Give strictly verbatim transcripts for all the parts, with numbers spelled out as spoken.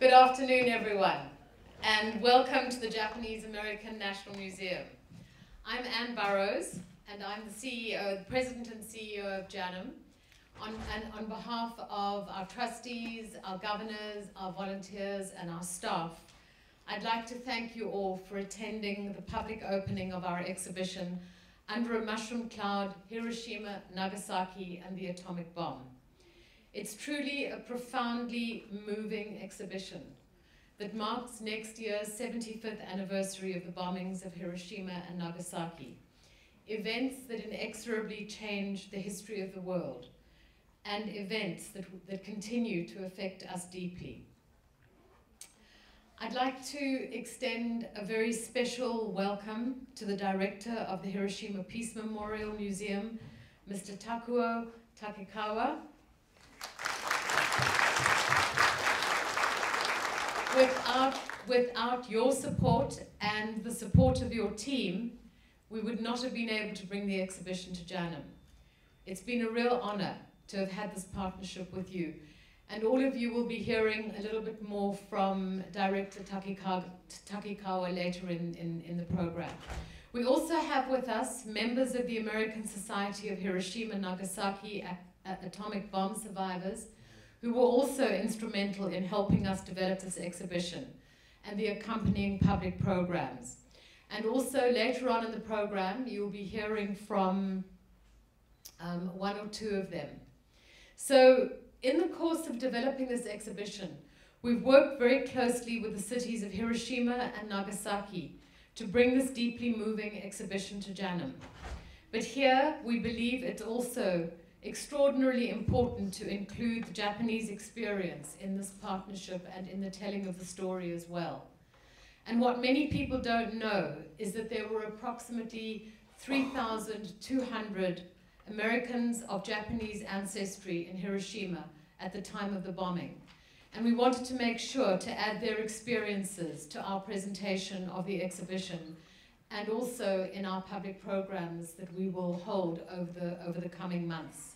Good afternoon, everyone, and welcome to the Japanese American National Museum. I'm Anne Burrows, and I'm the C E O, the President and C E O of JANM, on, and on behalf of our trustees, our governors, our volunteers, and our staff, I'd like to thank you all for attending the public opening of our exhibition, Under a Mushroom Cloud, Hiroshima, Nagasaki, and the Atomic Bomb. It's truly a profoundly moving exhibition that marks next year's seventy-fifth anniversary of the bombings of Hiroshima and Nagasaki, events that inexorably changed the history of the world, and events that, that continue to affect us deeply. I'd like to extend a very special welcome to the director of the Hiroshima Peace Memorial Museum, Mister Takuo Takigawa. Without, without your support and the support of your team, we would not have been able to bring the exhibition to JANM. It's been a real honor to have had this partnership with you. And all of you will be hearing a little bit more from Director Takigawa, Takigawa later in, in, in the program. We also have with us members of the American Society of Hiroshima and Nagasaki Atomic Bomb Survivors, who were also instrumental in helping us develop this exhibition and the accompanying public programs. And also later on in the program, you'll be hearing from um, one or two of them. So in the course of developing this exhibition, we've worked very closely with the cities of Hiroshima and Nagasaki to bring this deeply moving exhibition to JANM. But here, we believe it's also extraordinarily important to include the Japanese experience in this partnership and in the telling of the story as well. And what many people don't know is that there were approximately three thousand two hundred Americans of Japanese ancestry in Hiroshima at the time of the bombing. And we wanted to make sure to add their experiences to our presentation of the exhibition and also in our public programs that we will hold over the, over the coming months.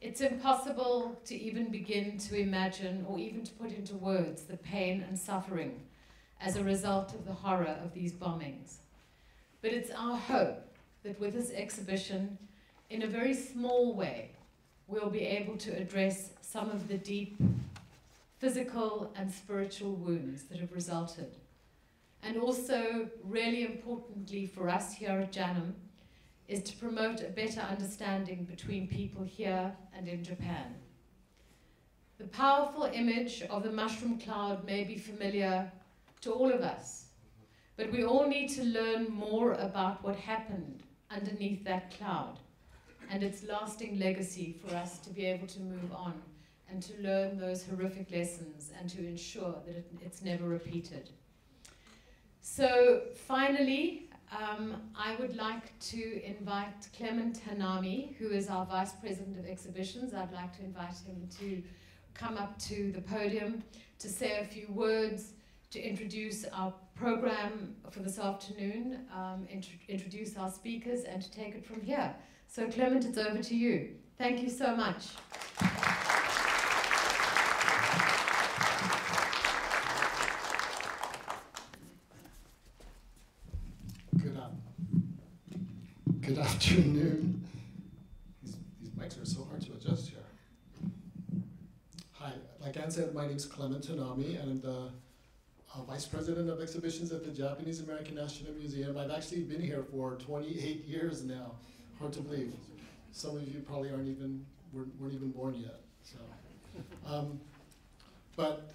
It's impossible to even begin to imagine or even to put into words the pain and suffering as a result of the horror of these bombings. But it's our hope that with this exhibition, in a very small way, we'll be able to address some of the deep physical and spiritual wounds that have resulted. And also, really importantly for us here at JANM, is to promote a better understanding between people here and in Japan. The powerful image of the mushroom cloud may be familiar to all of us, but we all need to learn more about what happened underneath that cloud and its lasting legacy for us to be able to move on and to learn those horrific lessons and to ensure that it, it's never repeated. So finally, um, I would like to invite Clement Hanami, who is our Vice President of Exhibitions. I'd like to invite him to come up to the podium to say a few words, to introduce our program for this afternoon, um, int introduce our speakers, and to take it from here. So Clement, it's over to you. Thank you so much. Good afternoon. These, these mics are so hard to adjust here. Hi, like Anne said, my name is Clement Hanami, and I'm the uh, Vice President of Exhibitions at the Japanese American National Museum. I've actually been here for twenty-eight years now. Hard to believe. Some of you probably aren't even weren't, weren't even born yet. So, um, but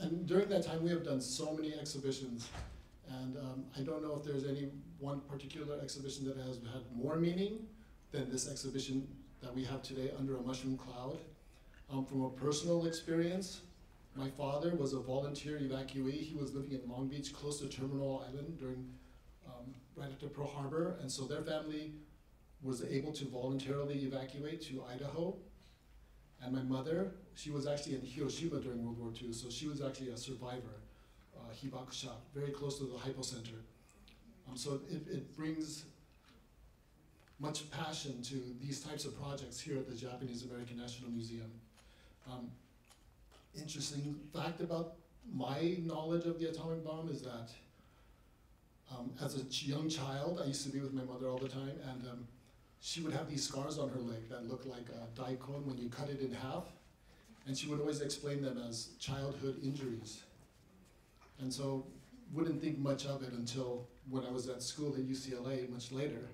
and during that time, we have done so many exhibitions. And um, I don't know if there's any one particular exhibition that has had more meaning than this exhibition that we have today, Under a Mushroom Cloud. Um, from a personal experience, my father was a volunteer evacuee. He was living in Long Beach, close to Terminal Island, during um, right after Pearl Harbor. And so their family was able to voluntarily evacuate to Idaho. And my mother, she was actually in Hiroshima during World War Two, so she was actually a survivor. Uh, hibakusha, very close to the hypocenter. Um, so it, it brings much passion to these types of projects here at the Japanese American National Museum. Um, interesting fact about my knowledge of the atomic bomb is that um, as a ch young child, I used to be with my mother all the time, and um, she would have these scars on her leg that looked like a daikon when you cut it in half, and she would always explain them as childhood injuries. And so wouldn't think much of it until when I was at school at U C L A much later.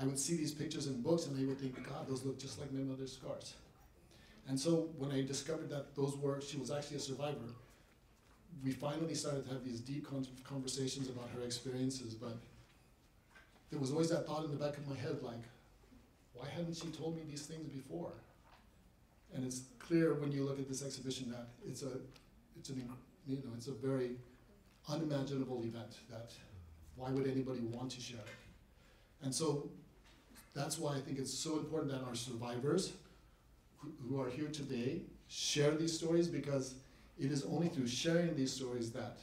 I would see these pictures in books and I would think, God, those look just like my mother's scars. And so when I discovered that those were, she was actually a survivor, we finally started to have these deep con conversations about her experiences, but there was always that thought in the back of my head, like, why hadn't she told me these things before? And it's clear when you look at this exhibition that it's a, it's an, you know, it's a very unimaginable event that why would anybody want to share it? And so that's why I think it's so important that our survivors who, who are here today share these stories, because it is only through sharing these stories that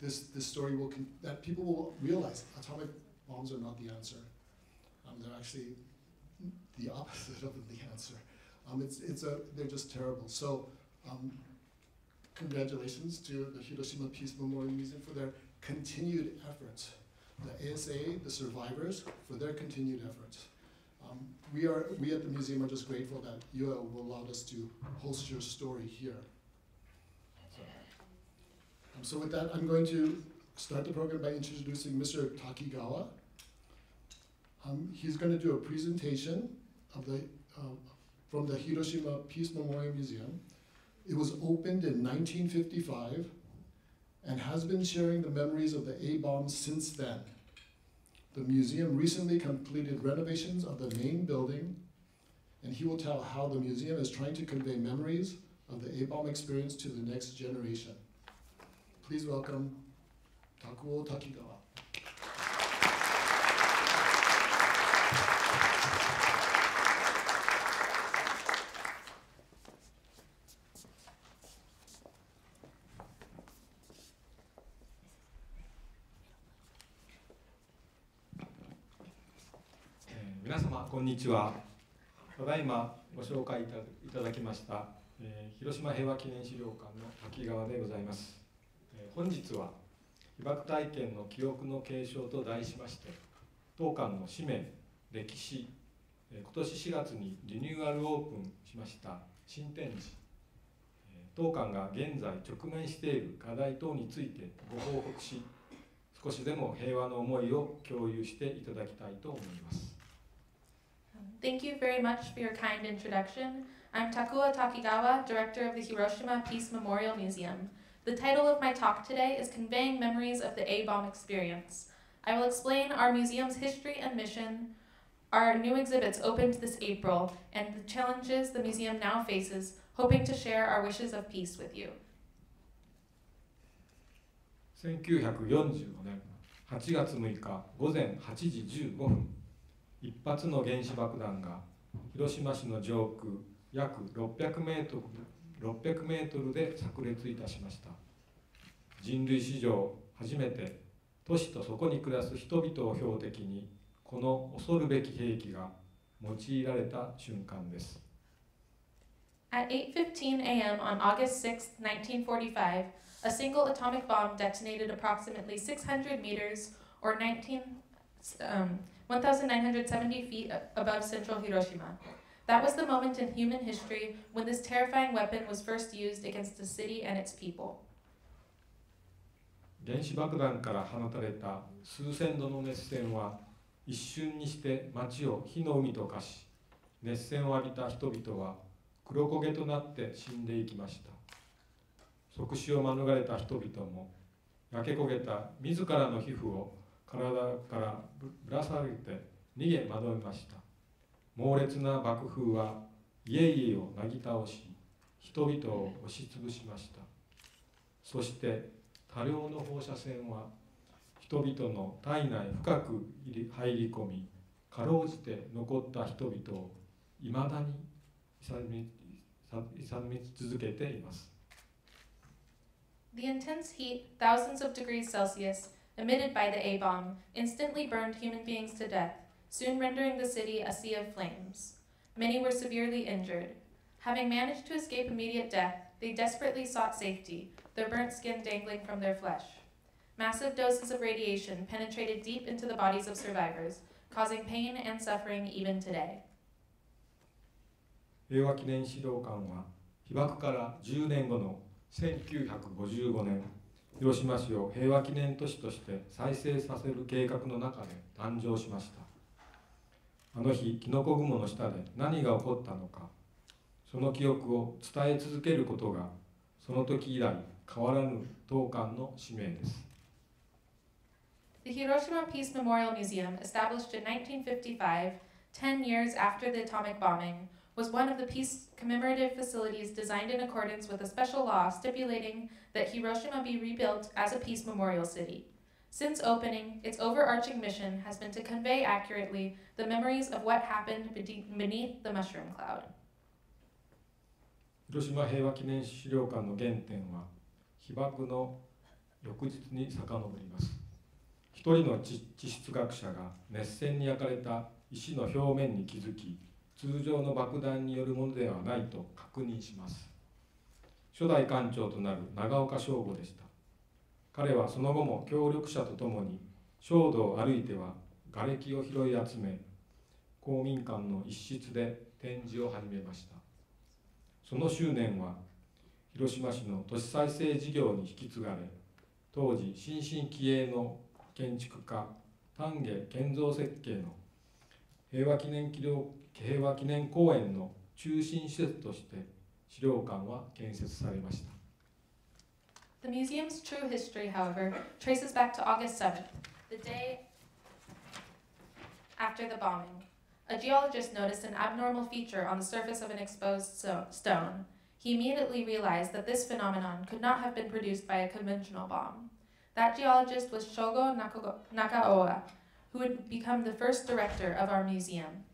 this, this story will, con that people will realize atomic bombs are not the answer. Um, they're actually the opposite of the answer. Um, it's, it's a, they're just terrible. So um, congratulations to the Hiroshima Peace Memorial Museum for their continued efforts. The A S A, the survivors, for their continued efforts. Um, we, are, we at the museum are just grateful that you will allow us to host your story here. So, um, so with that, I'm going to start the program by introducing Mister Takigawa. Um, he's going to do a presentation of the, uh, from the Hiroshima Peace Memorial Museum. It was opened in nineteen fifty-five and has been sharing the memories of the A-bomb since then. The museum recently completed renovations of the main building, and he will tell how the museum is trying to convey memories of the A-bomb experience to the next generation. Please welcome Takuo Takigawa.こんにちは。ただいまご紹介いただきました、えー、広島平和記念資料館の滝川でございます。えー、本日は被爆体験の記憶の継承と題しまして、当館の使命、歴史、えー、今年しがつにリニューアルオープンしました新展示、えー、当館が現在直面している課題等についてご報告し、少しでも平和の思いを共有していただきたいと思います。 Thank you very much for your kind introduction. I'm Takuo Takigawa, Director of the Hiroshima Peace Memorial Museum. The title of my talk today is Conveying Memories of the A-Bomb Experience. I will explain our museum's history and mission, our new exhibits opened this April, and the challenges the museum now faces, hoping to share our wishes of peace with you. せんきゅうひゃくよんじゅうごねんはちがつむいかごぜんはちじじゅうごふん、 一発の原子爆弾が広島市の上空約ろっぴゃくメートルで炸裂いたしました。人類史上初めて都市とそこに暮らす人々を標的にこの恐るべき兵器が用いられた瞬間です。 At eight fifteen a m on August sixth nineteen forty-five, a single atomic bomb detonated approximately six hundred meters or nineteen um, one thousand nine hundred seventy feet above central Hiroshima. That was the moment in human history when this terrifying weapon was first used against the city and its people. 原子爆弾から放たれた数千度の熱線は一瞬にして街を火の海と化し、熱線を浴びた人々は黒焦げとなって死んでいきました。即死を免れた人々も焼け焦げた自らの皮膚を 体からぶら下げて逃げ惑いました。猛烈な爆風は家々をなぎ倒し、人々を押しつぶしました。そして多量の放射線は人々の体内深く入り込み、かろうじて残った人々をいまだに勇み続けています。 The intense heat, thousands of degrees Celsius, emitted by the A-bomb, instantly burned human beings to death, soon rendering the city a sea of flames. Many were severely injured. Having managed to escape immediate death, They desperately sought safety, their burnt skin dangling from their flesh. Massive doses of radiation penetrated deep into the bodies of survivors, causing pain and suffering even today. 平和記念資料館は被爆からじゅうねんごのせんきゅうひゃくごじゅうごねん、広島市を平和記念都市として再生させる計画の中で誕生しました。あの日、キノコ雲の下で何が起こったのか、その記憶を伝え続けることが、その時以来変わらぬ当館の使命です。The Hiroshima Peace Memorial Museum, established in nineteen fifty-five, ten years after the atomic bombing, was one of the peace commemorative facilities designed in accordance with a special law stipulating that Hiroshima be rebuilt as a peace memorial city. Since opening, its overarching mission has been to convey accurately the memories of what happened beneath the mushroom cloud. 広島平和記念資料館の原点は被爆の翌日に遡ります。一人の地質学者が熱線に焼かれた石の表面に気づき、通常の爆弾によるものではないと確認します。初代館長となる長岡省吾でした。彼はその後も協力者と共に、衝動を歩いては瓦礫を拾い集め、公民館の一室で展示を始めました。その執念は、広島市の都市再生事業に引き継がれ、当時新進気鋭の建築家、丹下健三設計の平和記念記録平和記念公園の中心施設として資料館は建設されました。The museum's true history, however, traces back to August seventh, the day after the bombing. A geologist noticed an abnormal feature on the surface of an exposed stone. He immediately realized that this phenomenon could not have been produced by a conventional bomb. That geologist was Shogo Nakawa, who would become the first director of our museum.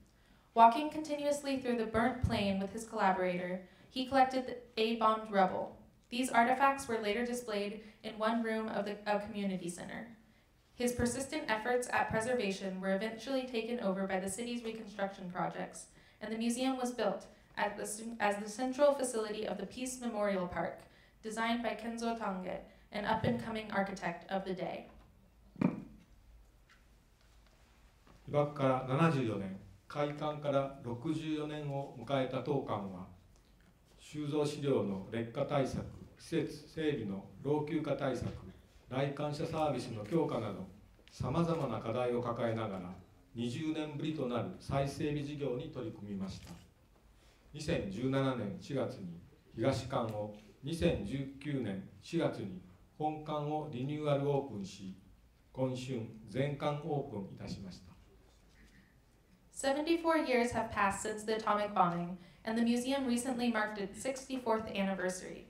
Walking continuously through the burnt plain with his collaborator, he collected A-bombed rubble. These artifacts were later displayed in one room of the, a community center. His persistent efforts at preservation were eventually taken over by the city's reconstruction projects, and the museum was built at the, as the central facility of the Peace Memorial Park, designed by Kenzo Tange, an up-and-coming architect of the day. 被爆からななじゅうよねん、開館からろくじゅうよねんを迎えた当館は、収蔵資料の劣化対策、施設整備の老朽化対策、来館者サービスの強化など、さまざまな課題を抱えながら、にじゅうねんぶりとなる再整備事業に取り組みました。にせんじゅうななねんしがつに東館を、にせんじゅうきゅうねんしがつに本館をリニューアルオープンし、今春、全館オープンいたしました。seventy-four years have passed since the atomic bombing, and the museum recently marked its sixty-fourth anniversary.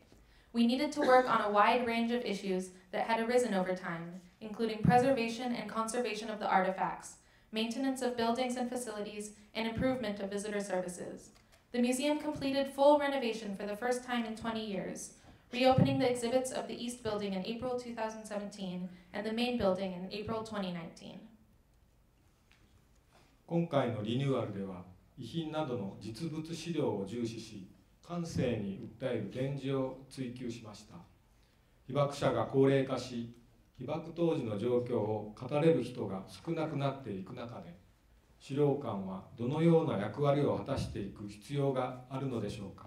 We needed to work on a wide range of issues that had arisen over time, including preservation and conservation of the artifacts, maintenance of buildings and facilities, and improvement of visitor services. The museum completed full renovation for the first time in twenty years, reopening the exhibits of the East Building in April two thousand seventeen and the Main Building in April twenty nineteen. 今回のリニューアルでは、遺品などの実物資料を重視し、感性に訴える現実を追求しました。被爆者が高齢化し、被爆当時の状況を語れる人が少なくなっていく中で、資料館はどのような役割を果たしていく必要があるのでしょうか。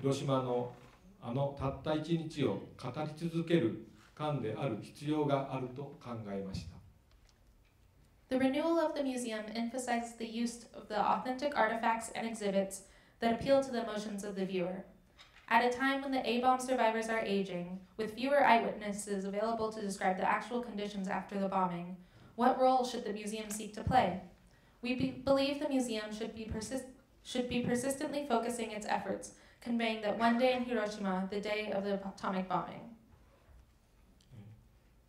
広島のあのたった一日を語り続ける館である必要があると考えました。The renewal of the museum emphasizes the use of the authentic artifacts and exhibits that appeal to the emotions of the viewer. At a time when the A-bomb survivors are aging, with fewer eyewitnesses available to describe the actual conditions after the bombing, what role should the museum seek to play? We be believe the museum should be, persist should be persistently focusing its efforts, conveying that one day in Hiroshima, the day of the atomic bombing.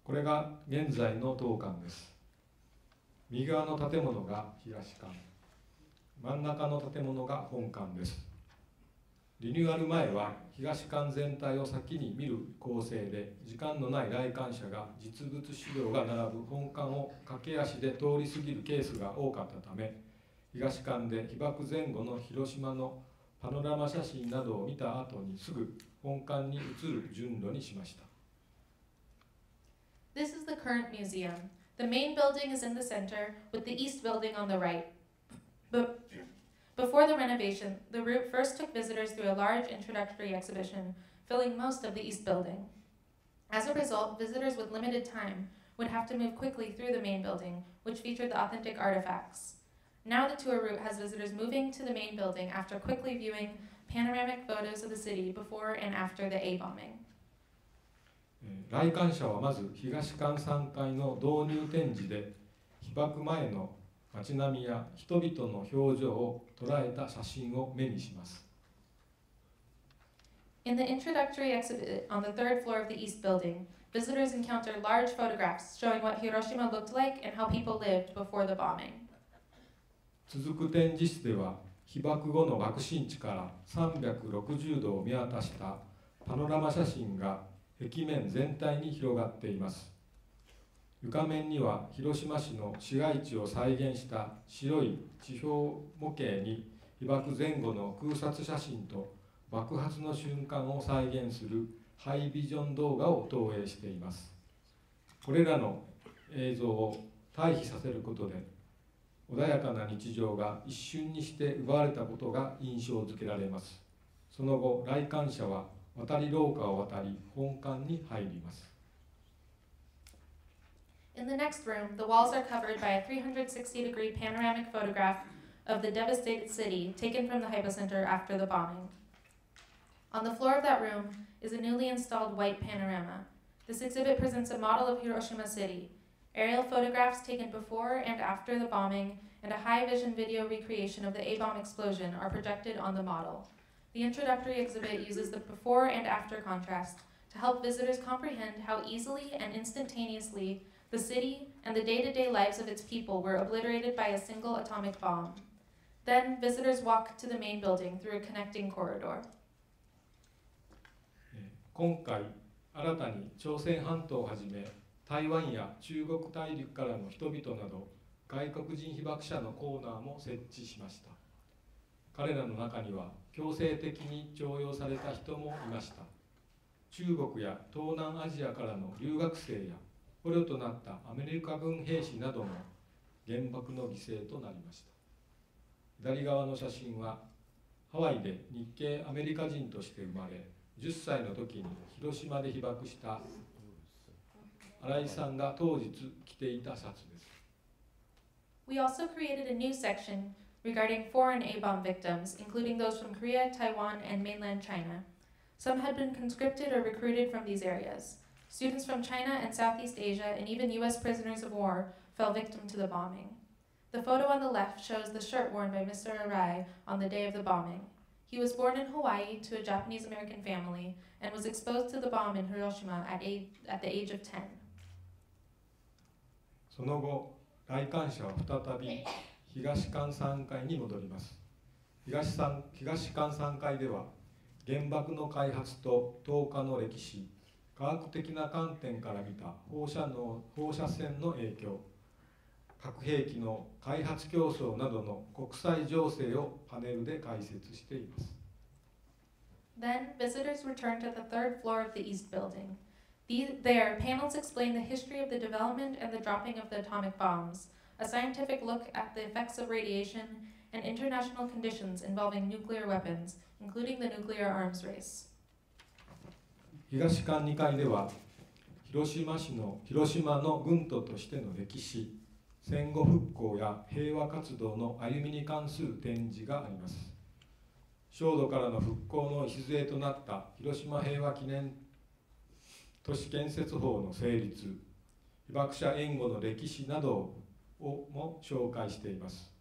これが現在の当館です。右側の建物が東館、真ん中の建物が本館です。リニューアル前は東館全体を先に見る構成で、時間のない来館者が実物資料が並ぶ本館を駆け足で通り過ぎるケースが多かったため、東館で被爆前後の広島のパノラマ写真などを見た後にすぐ本館に移る順路にしました。This is the current museum. The main building is in the center, with the east building on the right. But before the renovation, the route first took visitors through a large introductory exhibition, filling most of the east building. As a result, visitors with limited time would have to move quickly through the main building, which featured the authentic artifacts. Now the tour route has visitors moving to the main building after quickly viewing panoramic photos of the city before and after the A-bombing. 来館者はまず東館さんかいの導入展示で被爆前の街並みや人々の表情を捉えた写真を目にします。In the introductory exhibit on the third floor of the East Building, visitors encounter large photographs showing what Hiroshima looked like and how people lived before the bombing. 続く展示室では被爆後の爆心地からさんびゃくろくじゅうどを見渡したパノラマ写真が壁面全体に広がっています。床面には広島市の市街地を再現した白い地表模型に被爆前後の空撮写真と爆発の瞬間を再現するハイビジョン動画を投影しています。これらの映像を対比させることで穏やかな日常が一瞬にして奪われたことが印象づけられます。その後、来館者は渡り廊下を渡り本館に入ります。In the next room, the walls are covered by a three hundred sixty degree panoramic photograph of the devastated city taken from the Hiba Center after the bombing. On the floor of that room is a newly installed white panorama. This exhibit presents a model of Hiroshima City, aerial photographs taken before and after the bombing, and a high-vision video recreation of the A-bomb explosion are projected on the model. The introductory exhibit uses the before and after contrast to help visitors comprehend how easily and instantaneously the city and the day-to-day lives of its people were obliterated by a single atomic bomb. Then, visitors walk to the main building through a connecting corridor. 今回、新たに朝鮮半島をはじめ、台湾や中国大陸からの人々など、外国人被爆者のコーナーも設置しました。彼らの中には、強制的に徴用された人もいました。中国や東南アジアからの留学生や、捕虜となったアメリカ軍兵士なども原爆の犠牲となりました。左側の写真はハワイで日系アメリカ人として生まれ、じゅっさいの時に広島で被爆した新井さんが当日着ていたシャツです。We also created a new section regarding foreign A-bomb victims, including those from Korea, Taiwan, and mainland China. Some had been conscripted or recruited from these areas. Students from China and Southeast Asia and even U S prisoners of war fell victim to the bombing. The photo on the left shows the shirt worn by Mister Arai on the day of the bombing. He was born in Hawaii to a Japanese American family and was exposed to the bomb in Hiroshima at, age, at the age of ten. その後、来館者は再び東館さんかいに戻ります。東館さんかいでは原爆の開発と投下の歴史、科学的な観点から見た放射能、放射線の影響、核兵器の開発競争などの国際情勢をパネルで解説しています。Then visitors return to the third floor of the East Building. There, panels explain the history of the development and the dropping of the atomic bombs, a scientific look at the effects of radiation, and international conditions involving nuclear weapons, including the nuclear arms race. 東館にかいでは、広島市の広島の軍都としての歴史、戦後復興や平和活動の歩みに関する展示があります。焦土からの復興の礎となった広島平和記念都市建設法の成立、被爆者援護の歴史などをも紹介しています。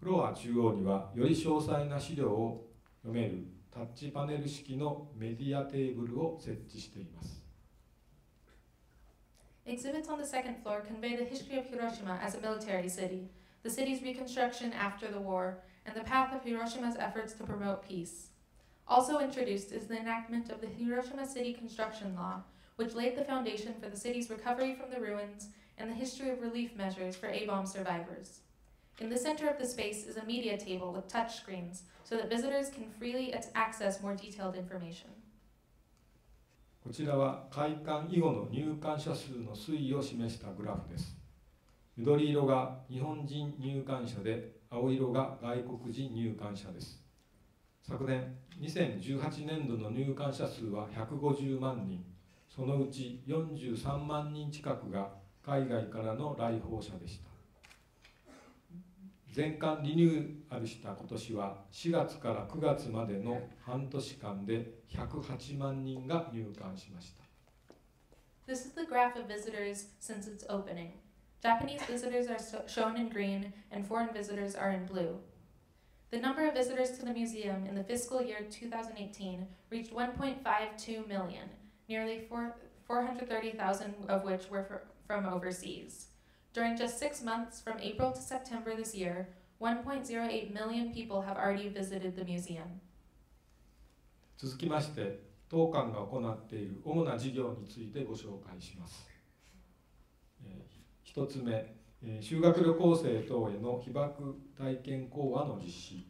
フロア中央には、より詳細な資料を読めるタッチパネル式のメディアテーブルを設置しています。Exhibits on the second floor convey the history of Hiroshima as a military city, the city's reconstruction after the war, and the path of Hiroshima's efforts to promote peace. Also introduced is the enactment of the Hiroshima City Construction Law, which laid the foundation for the city's recovery from the ruins and the history of relief measures for A-bomb survivors. In the center of the space is a media table with touch screens so that visitors can freely access more detailed information. こちらは開館以後の入館者数の推移を示したグラフです。緑色が日本人入館者で、青色が外国人入館者です。昨年にせんじゅうはちねんどの入館者数はひゃくごじゅうまんにん、そのうちよんじゅうさんまんにん近くが海外からの来訪者でした。全館リニューアルした今年はしがつからくがつまでの半年間でひゃくはちまんにんが入館しました。 This is the graph of visitors since its opening. Japanese visitors are so shown in green and foreign visitors are in blue. The number of visitors to the museum in the fiscal year two thousand eighteen reached one point five two million, nearly four hundred thirty thousand of which were for, from overseas. During just six months, from April to September this year, one point zero eight million people have already visited the museum. 続きまして、当館が行っている主な事業についてご紹介します。一つ目、修学旅行生等への被爆体験講話の実施。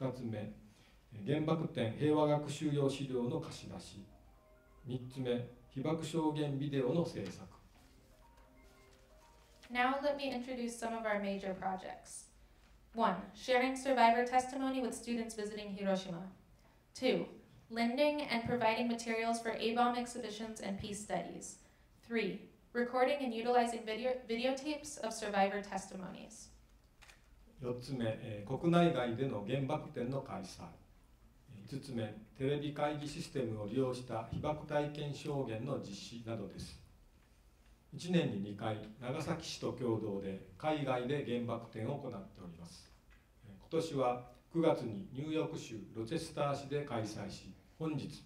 二つ目、原爆展平和学習用資料の貸し出し。三つ目、被爆証言ビデオの制作。Now let me introduce some of our major projects. one. Sharing survivor testimony with students visiting Hiroshima. two. Lending and providing materials for A-bomb exhibitions and peace studies. three. Recording and utilizing video videotapes of survivor testimonies. よっつ目、国内外での原爆展の開催。いつつめ、テレビ会議システムを利用した被爆体験証言の実施などです。いちねんににかい、長崎市と共同で海外で原爆展を行っております。今年はくがつにニューヨーク州ロチェスター市で開催し、本日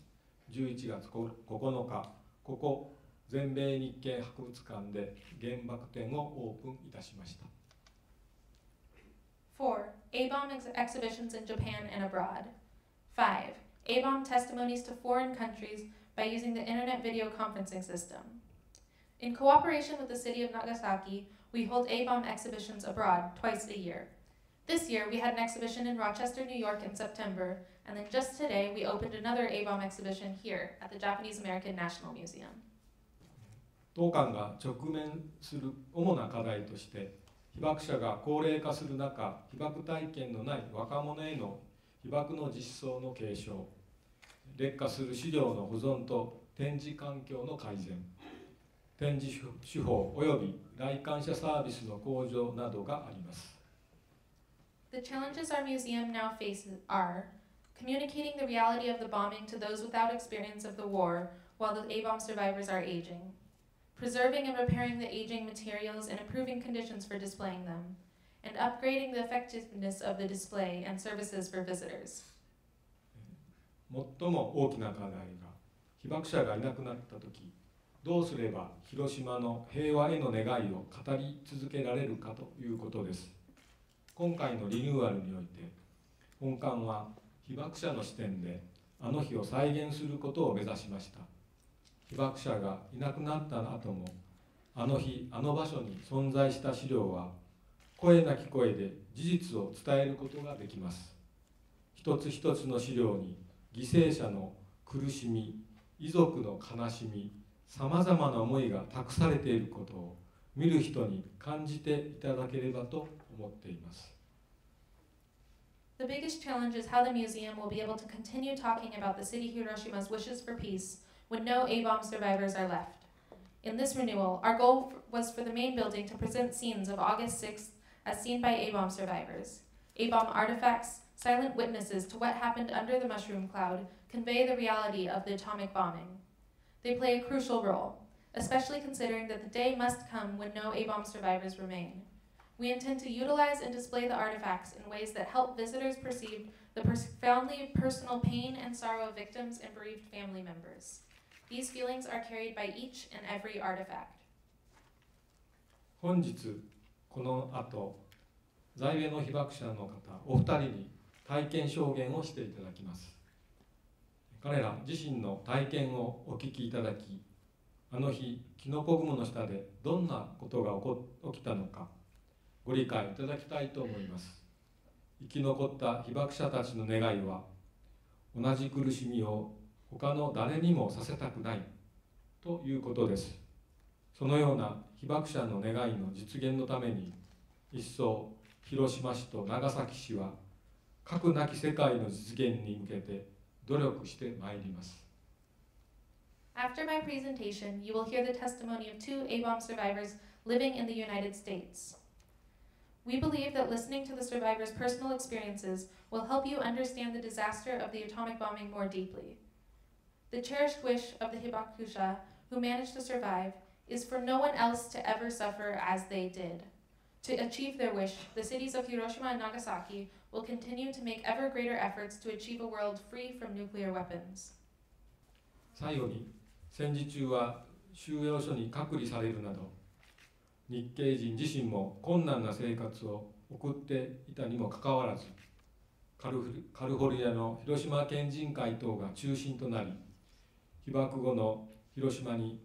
じゅういちがつここのか、ここ全米日系博物館で原爆展をオープンいたしました。four. A-bomb exhibitions in Japan and abroad. five. A-bomb testimonies to foreign countries by using the internet video conferencing system. In cooperation with the city of Nagasaki, we hold A-bomb exhibitions abroad twice a year. This year, we had an exhibition in Rochester, New York in September, and then just today, we opened another A-bomb exhibition here at the Japanese American National Museum. 当館が直面する主な課題として、被爆者が高齢化する中、被爆体験のない若者への被爆の実相の継承、劣化する資料の保存と展示環境の改善、展示手法及び来館者サービスの向上などがあります。The challenges our museum now faces are communicating the reality of the bombing to those without experience of the war while the A-bomb survivors are aging, preserving and repairing the aging materials and improving conditions for displaying them, and upgrading the effectiveness of the display and services for visitors. 最も大きな課題が被爆者がいなくなったとき、どうすれば広島の平和への願いを語り続けられるかということです。今回のリニューアルにおいて、本館は被爆者の視点であの日を再現することを目指しました。被爆者がいなくなった後も、あの日あの場所に存在した資料は、声なき声で事実を伝えることができます。一つ一つの資料に犠牲者の苦しみ、遺族の悲しみ、さまざまな思いが託されていることを見る人に感じていただければと思っています。The biggest challenge is how the museum will be able to continue talking about the city Hiroshima's wishes for peace when no A-bomb survivors are left. In this renewal, our goal was for the main building to present scenes of August sixth as seen by A-bomb survivors. A-bomb artifacts, silent witnesses to what happened under the mushroom cloud, convey the reality of the atomic bombing. They play a crucial role, especially considering that the day must come when no A-bomb survivors remain. We intend to utilize and display the artifacts in ways that help visitors perceive the profoundly personal pain and sorrow of victims and bereaved family members. These feelings are carried by each and every artifact. 本日この後、在米の被爆者の方お二人に体験証言をしていただきます。彼ら自身の体験をお聞きいただき、あの日、キノコ雲の下でどんなことが起こ、起きたのか、ご理解いただきたいと思います。生き残った被爆者たちの願いは、同じ苦しみを他の誰にもさせたくないということです。そのような被爆者の願いの実現のために、一層広島市と長崎市は核なき世界の実現に向けて努力してまいります。 After my presentation, you will hear the testimony of two A-bomb survivors living in the United States. We believe that listening to the survivors' personal experiences will help you understand the disaster of the atomic bombing more deeply. The cherished wish of the hibakusha, who managed to survive, is for no one else to ever suffer as they did. To achieve their wish, the cities of Hiroshima and Nagasaki will continue to make ever greater efforts to achieve a world free from nuclear weapons. 最後に、戦時中は収容所に隔離されるなど、日系人自身も困難な生活を送っていたにもかかわらず、カルフォルニアの広島県人会等が中心となり、被爆後の広島に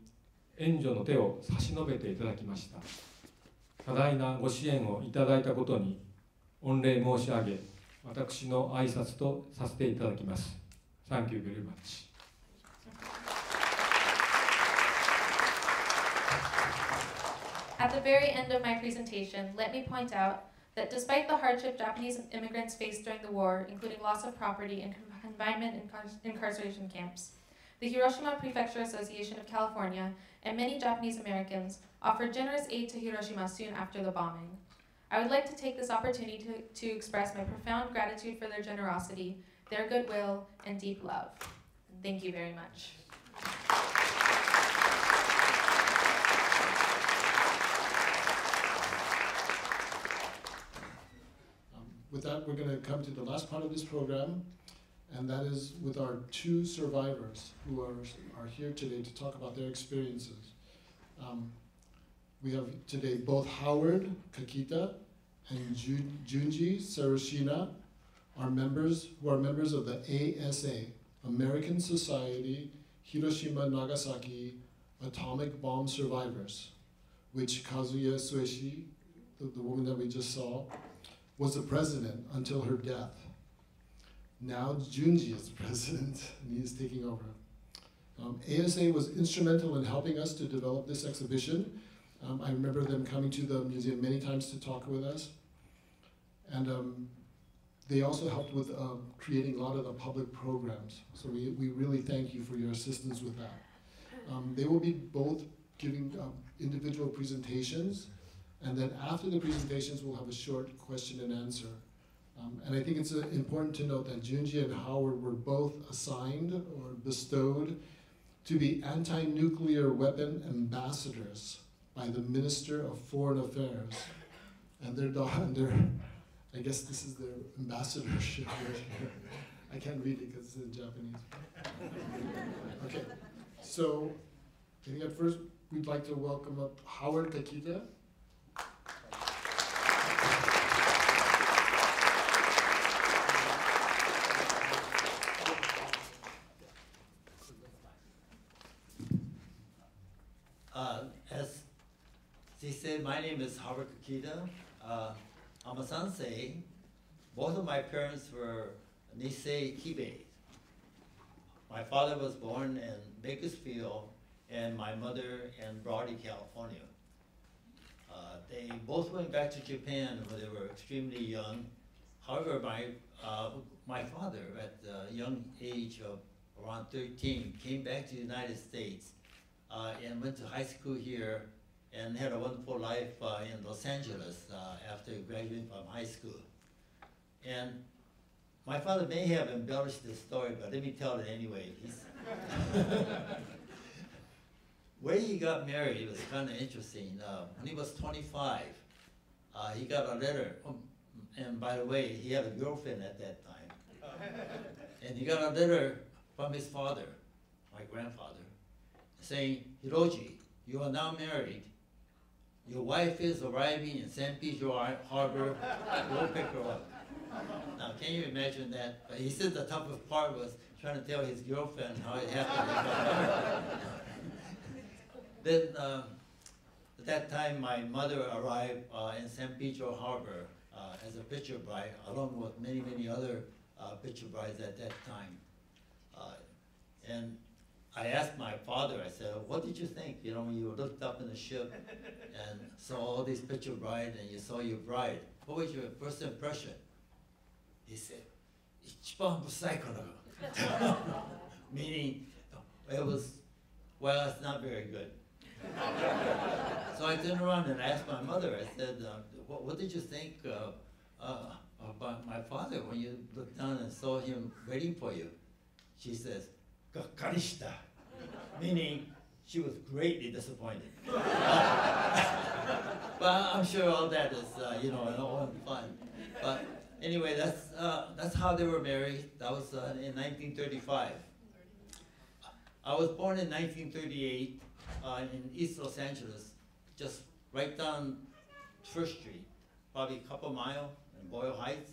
援助の手を差し伸べていただきました。多大なご支援をいただいたことに、御礼申し上げ、私の挨拶とさせていただきます。Thank you very much. At the very end of my presentation, let me point out that despite the hardship Japanese immigrants faced during the war, including loss of property and confinement in incarceration camps, the Hiroshima Prefecture Association of California and many Japanese Americans offered generous aid to Hiroshima soon after the bombing. I would like to take this opportunity to, to express my profound gratitude for their generosity, their goodwill, and deep love. Thank you very much. With that, we're going to come to the last part of this program, and that is with our two survivors who are, are here today to talk about their experiences. Um, we have today both Howard Kakita and Junji Sarashina, our members, who are members of the A S A, American Society Hiroshima Nagasaki Atomic Bomb Survivors, which Kazue Sueishi, the, the woman that we just saw, was the president until her death. Now Junji is the president, and he's taking over. Um, A S A was instrumental in helping us to develop this exhibition. Um, I remember them coming to the museum many times to talk with us. And um, they also helped with uh, creating a lot of the public programs. So we, we really thank you for your assistance with that. Um, they will be both giving uh, individual presentations. And then after the presentations, we'll have a short question and answer. Um, and I think it's uh, important to note that Junji and Howard were both assigned or bestowed to be anti-nuclear weapon ambassadors by the Minister of Foreign Affairs. And their daughter, I guess this is their ambassadorship right here. I can't read it because it's in Japanese. Okay, so I think at first we'd like to welcome up Howard Kakita. My name is Howard Kakita. Uh, I'm a sansei. Both of my parents were Nisei Kibei. My father was born in Bakersfield, and my mother in Broward, California. Uh, they both went back to Japan when they were extremely young. However, my, uh, my father, at the young age of around thirteen, came back to the United States uh, and went to high school here and had a wonderful life uh, in Los Angeles uh, after graduating from high school. And my father may have embellished this story, but let me tell it anyway. Where he got married was kind of interesting. Uh, when he was twenty-five, uh, he got a letter. Um, and by the way, he had a girlfriend at that time. And he got a letter from his father, my grandfather, saying, "Hiroji, you are now married. Your wife is arriving in San Pedro Harbor. Go pick her up." Now, can you imagine that? But he said the toughest part was trying to tell his girlfriend how it happened. Then um, At that time, my mother arrived uh, in San Pedro Harbor uh, as a picture bride, along with many, many other uh, picture brides at that time. Uh, and I asked my father, I said, what did you think, you know, when you looked up in the ship and saw all these picture brides and you saw your bride? What was your first impression? He said, "Ichiban busaikono," meaning it was, well, it's not very good. So I turned around and asked my mother, I said, uh, what, what did you think uh, uh, about my father when you looked down and saw him waiting for you? She says, "Gakkarishita," meaning she was greatly disappointed. But I'm sure all that is, uh, you know, an all fun. But anyway, that's, uh, that's how they were married. That was uh, in nineteen thirty-five. I was born in nineteen thirty-eight. Uh, in East Los Angeles, just right down First Street, probably a couple mile in Boyle Heights.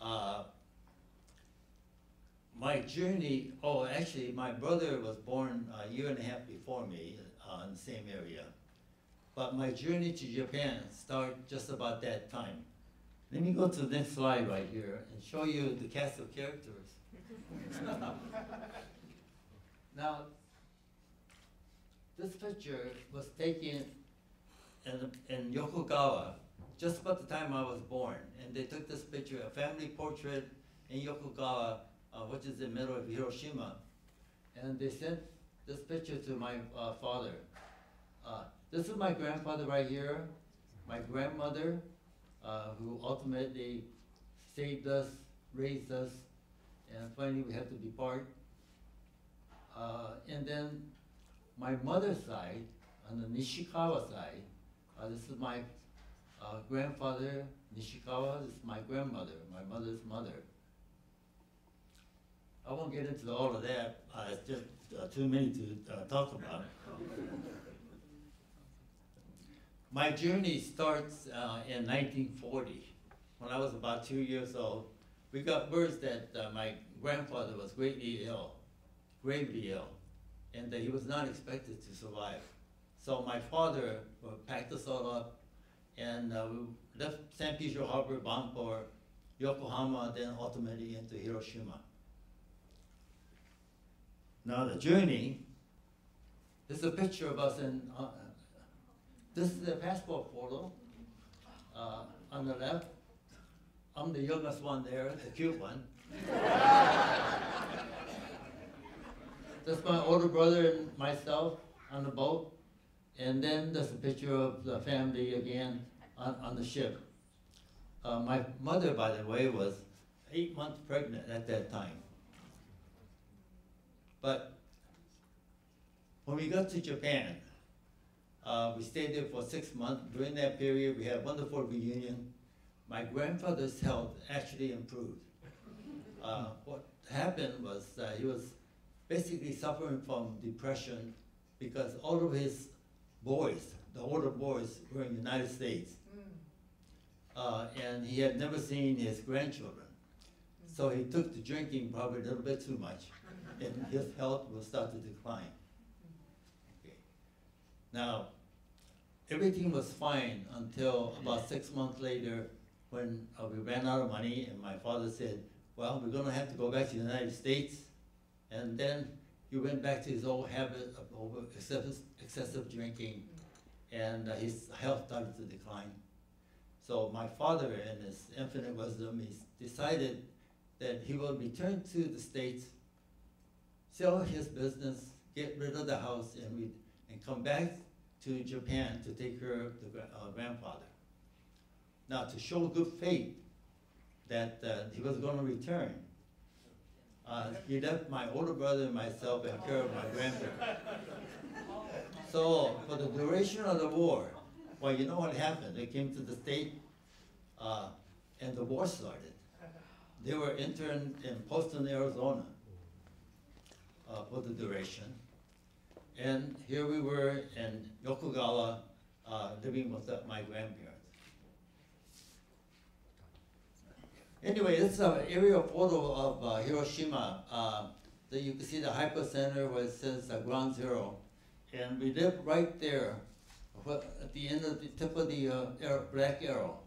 Uh, my journey, oh, actually, my brother was born a year and a half before me uh, in the same area. But my journey to Japan started just about that time. Let me go to the next slide right here and show you the cast of characters. Now, this picture was taken in, in Yokogawa, just about the time I was born. And they took this picture, a family portrait in Yokogawa, uh, which is in the middle of Hiroshima. And they sent this picture to my uh, father. Uh, this is my grandfather right here, my grandmother, uh, who ultimately saved us, raised us, and finally we had to depart. Uh, and then my mother's side, on the Nishikawa side, uh, this is my uh, grandfather, Nishikawa, this is my grandmother, my mother's mother. I won't get into all of that, uh, it's just uh, too many to uh, talk about. My journey starts uh, in nineteen forty, when I was about two years old. We got words that uh, my grandfather was greatly ill, gravely ill, and that he was not expected to survive. So my father packed us all up, and uh, we left San Pedro Harbor, bound for Yokohama, then ultimately into Hiroshima. Now the journey, this is a picture of us in, uh, this is the passport photo uh, on the left. I'm the youngest one there, the cute one. That's my older brother and myself on the boat. And then there's a picture of the family again on, on the ship. Uh, my mother, by the way, was eight months pregnant at that time. But when we got to Japan, uh, we stayed there for six months. During that period, we had a wonderful reunion. My grandfather's health actually improved. Uh, what happened was uh, he was basically suffering from depression because all of his boys, the older boys, were in the United States. Mm. Uh, and he had never seen his grandchildren. Mm. So he took to drinking probably a little bit too much, and his health will start to decline. Okay. Now, everything was fine until about six months later when uh, we ran out of money and my father said, well, we're gonna have to go back to the United States. And then he went back to his old habit of over excessive, excessive drinking, and uh, his health started to decline. So my father, in his infinite wisdom, he decided that he will return to the States, sell his business, get rid of the house, and, we, and come back to Japan to take care of the uh, grandfather. Now, to show good faith that uh, he was going to return, Uh, he left my older brother and myself and care of my grandparents. So for the duration of the war, well, you know what happened? They came to the state, uh, and the war started. They were interned in Poston, Arizona, uh, for the duration. And here we were in Yokogawa, uh, living with my grandparents. Anyway, this is an aerial photo of uh, Hiroshima. Uh, so you can see the hypercenter where it says uh, ground zero. And we lived right there Well, at the end of the tip of the uh, arrow, black arrow,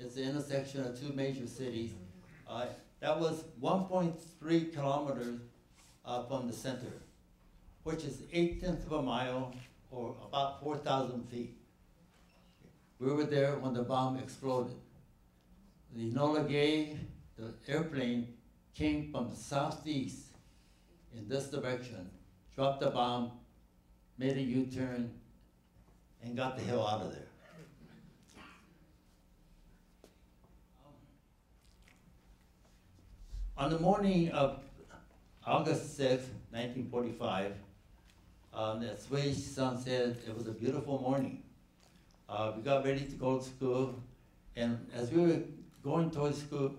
is the intersection of two major cities. Uh, that was one point three kilometers uh, from the center, which is eight-tenths of a mile, or about four thousand feet. We were there when the bomb exploded. The Enola Gay, the airplane, came from the southeast in this direction, dropped the bomb, made a U-turn, and got the hell out of there. On the morning of August sixth, nineteen forty-five, um, as Sueishi-san said, it was a beautiful morning. Uh, we got ready to go to school, and as we were going towards school,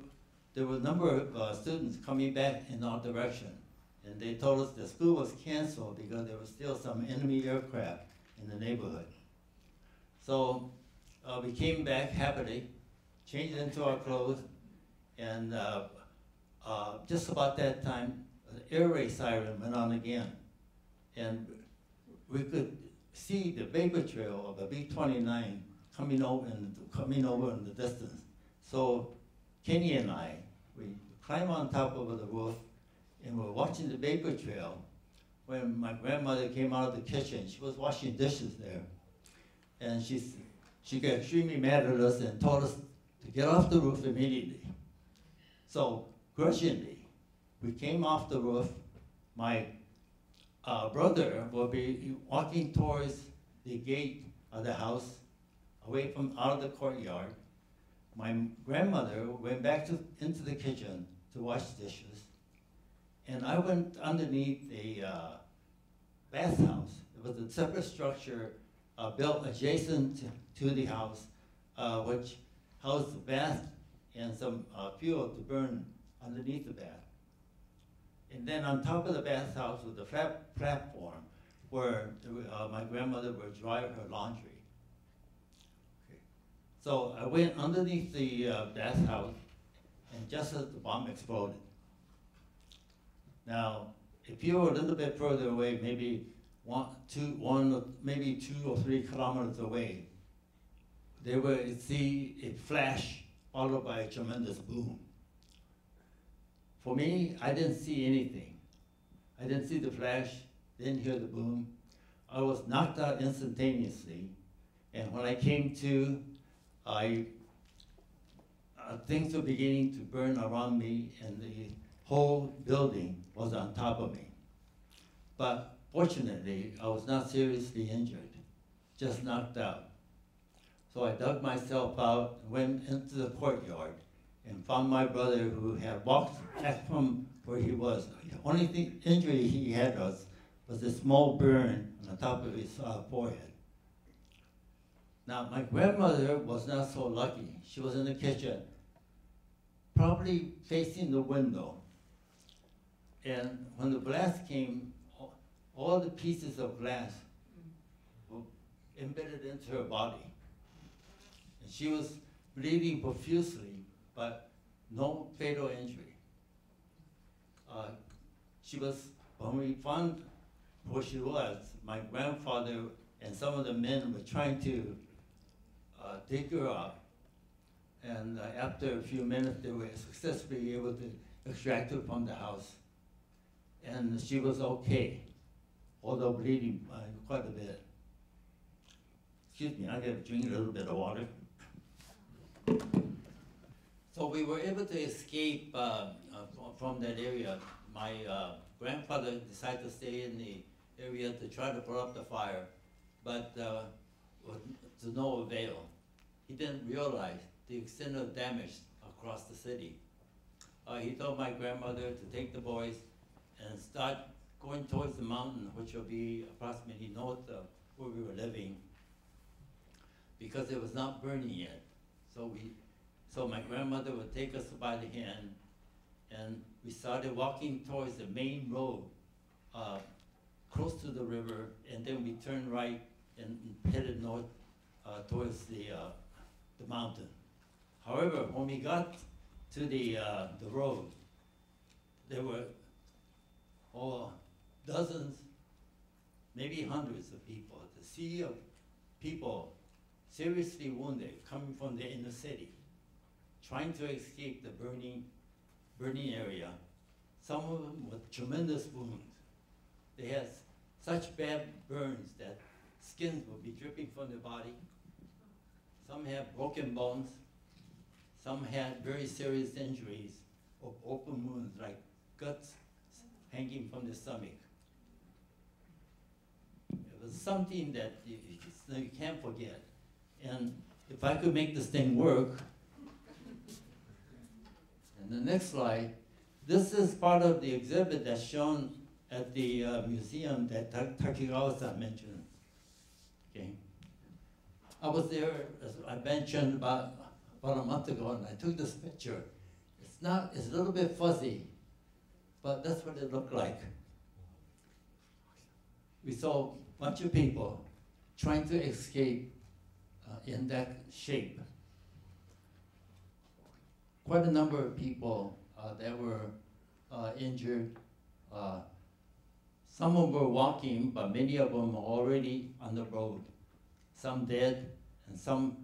there were a number of uh, students coming back in our direction, and they told us the school was canceled because there was still some enemy aircraft in the neighborhood. So uh, we came back happily, changed into our clothes, and uh, uh, just about that time, an air raid siren went on again, and we could see the vapor trail of a B twenty-nine coming over in the, coming over in the distance. So Kenny and I, we climbed on top of the roof and we're watching the vapor trail when my grandmother came out of the kitchen. She was washing dishes there. And she, she got extremely mad at us and told us to get off the roof immediately. So grudgingly, we came off the roof. My uh, brother will be walking towards the gate of the house, away from out of the courtyard. My grandmother went back to, into the kitchen to wash dishes, and I went underneath a uh, bathhouse. It was a separate structure uh, built adjacent to the house, uh, which housed the bath and some uh, fuel to burn underneath the bath. And then on top of the bathhouse was the flat platform where uh, my grandmother would dry her laundry. So I went underneath the uh, bathhouse, and just as the bomb exploded. Now, if you were a little bit further away, maybe one, two, one, maybe two or three kilometers away, they would see a flash followed by a tremendous boom. For me, I didn't see anything. I didn't see the flash, didn't hear the boom. I was knocked out instantaneously, and when I came to, I, uh, things were beginning to burn around me, and the whole building was on top of me. But fortunately, I was not seriously injured, just knocked out. So I dug myself out, went into the courtyard, and found my brother who had walked back from where he was. The only thing, injury he had was, was a small burn on the top of his uh, forehead. Now, my grandmother was not so lucky. She was in the kitchen, probably facing the window. And when the blast came, all the pieces of glass were embedded into her body. And she was bleeding profusely, but no fatal injury. Uh, she was, when we found who she was, my grandfather and some of the men were trying to Uh, dig her up, and uh, after a few minutes they were successfully able to extract her from the house, and she was okay, although bleeding uh, quite a bit. Excuse me, I gotta drink a little bit of water. So we were able to escape uh, uh, from that area. My uh, grandfather decided to stay in the area to try to put up the fire, but uh, to no avail. He didn't realize the extent of damage across the city. Uh, he told my grandmother to take the boys and start going towards the mountain, which will be approximately north of where we were living, because it was not burning yet. So we, so my grandmother would take us by the hand, and we started walking towards the main road, uh, close to the river, and then we turned right and headed north uh, towards the, uh, the mountain. However, when we got to the, uh, the road, there were oh, dozens, maybe hundreds of people. The sea of people seriously wounded coming from the inner city, trying to escape the burning, burning area. Some of them with tremendous wounds. They had such bad burns that skins would be dripping from their body. Some had broken bones. Some had very serious injuries of open wounds, like guts hanging from the stomach. It was something that you, you can't forget. And if I could make this thing work, and the next slide, this is part of the exhibit that's shown at the uh, museum that Takigawa-san mentioned. Okay. I was there, as I mentioned, about, about a month ago, and I took this picture. It's not, it's a little bit fuzzy, but that's what it looked like. We saw a bunch of people trying to escape uh, in that shape. Quite a number of people uh, that were uh, injured. Uh, some of them were walking, but many of them were already on the road. Some dead, and some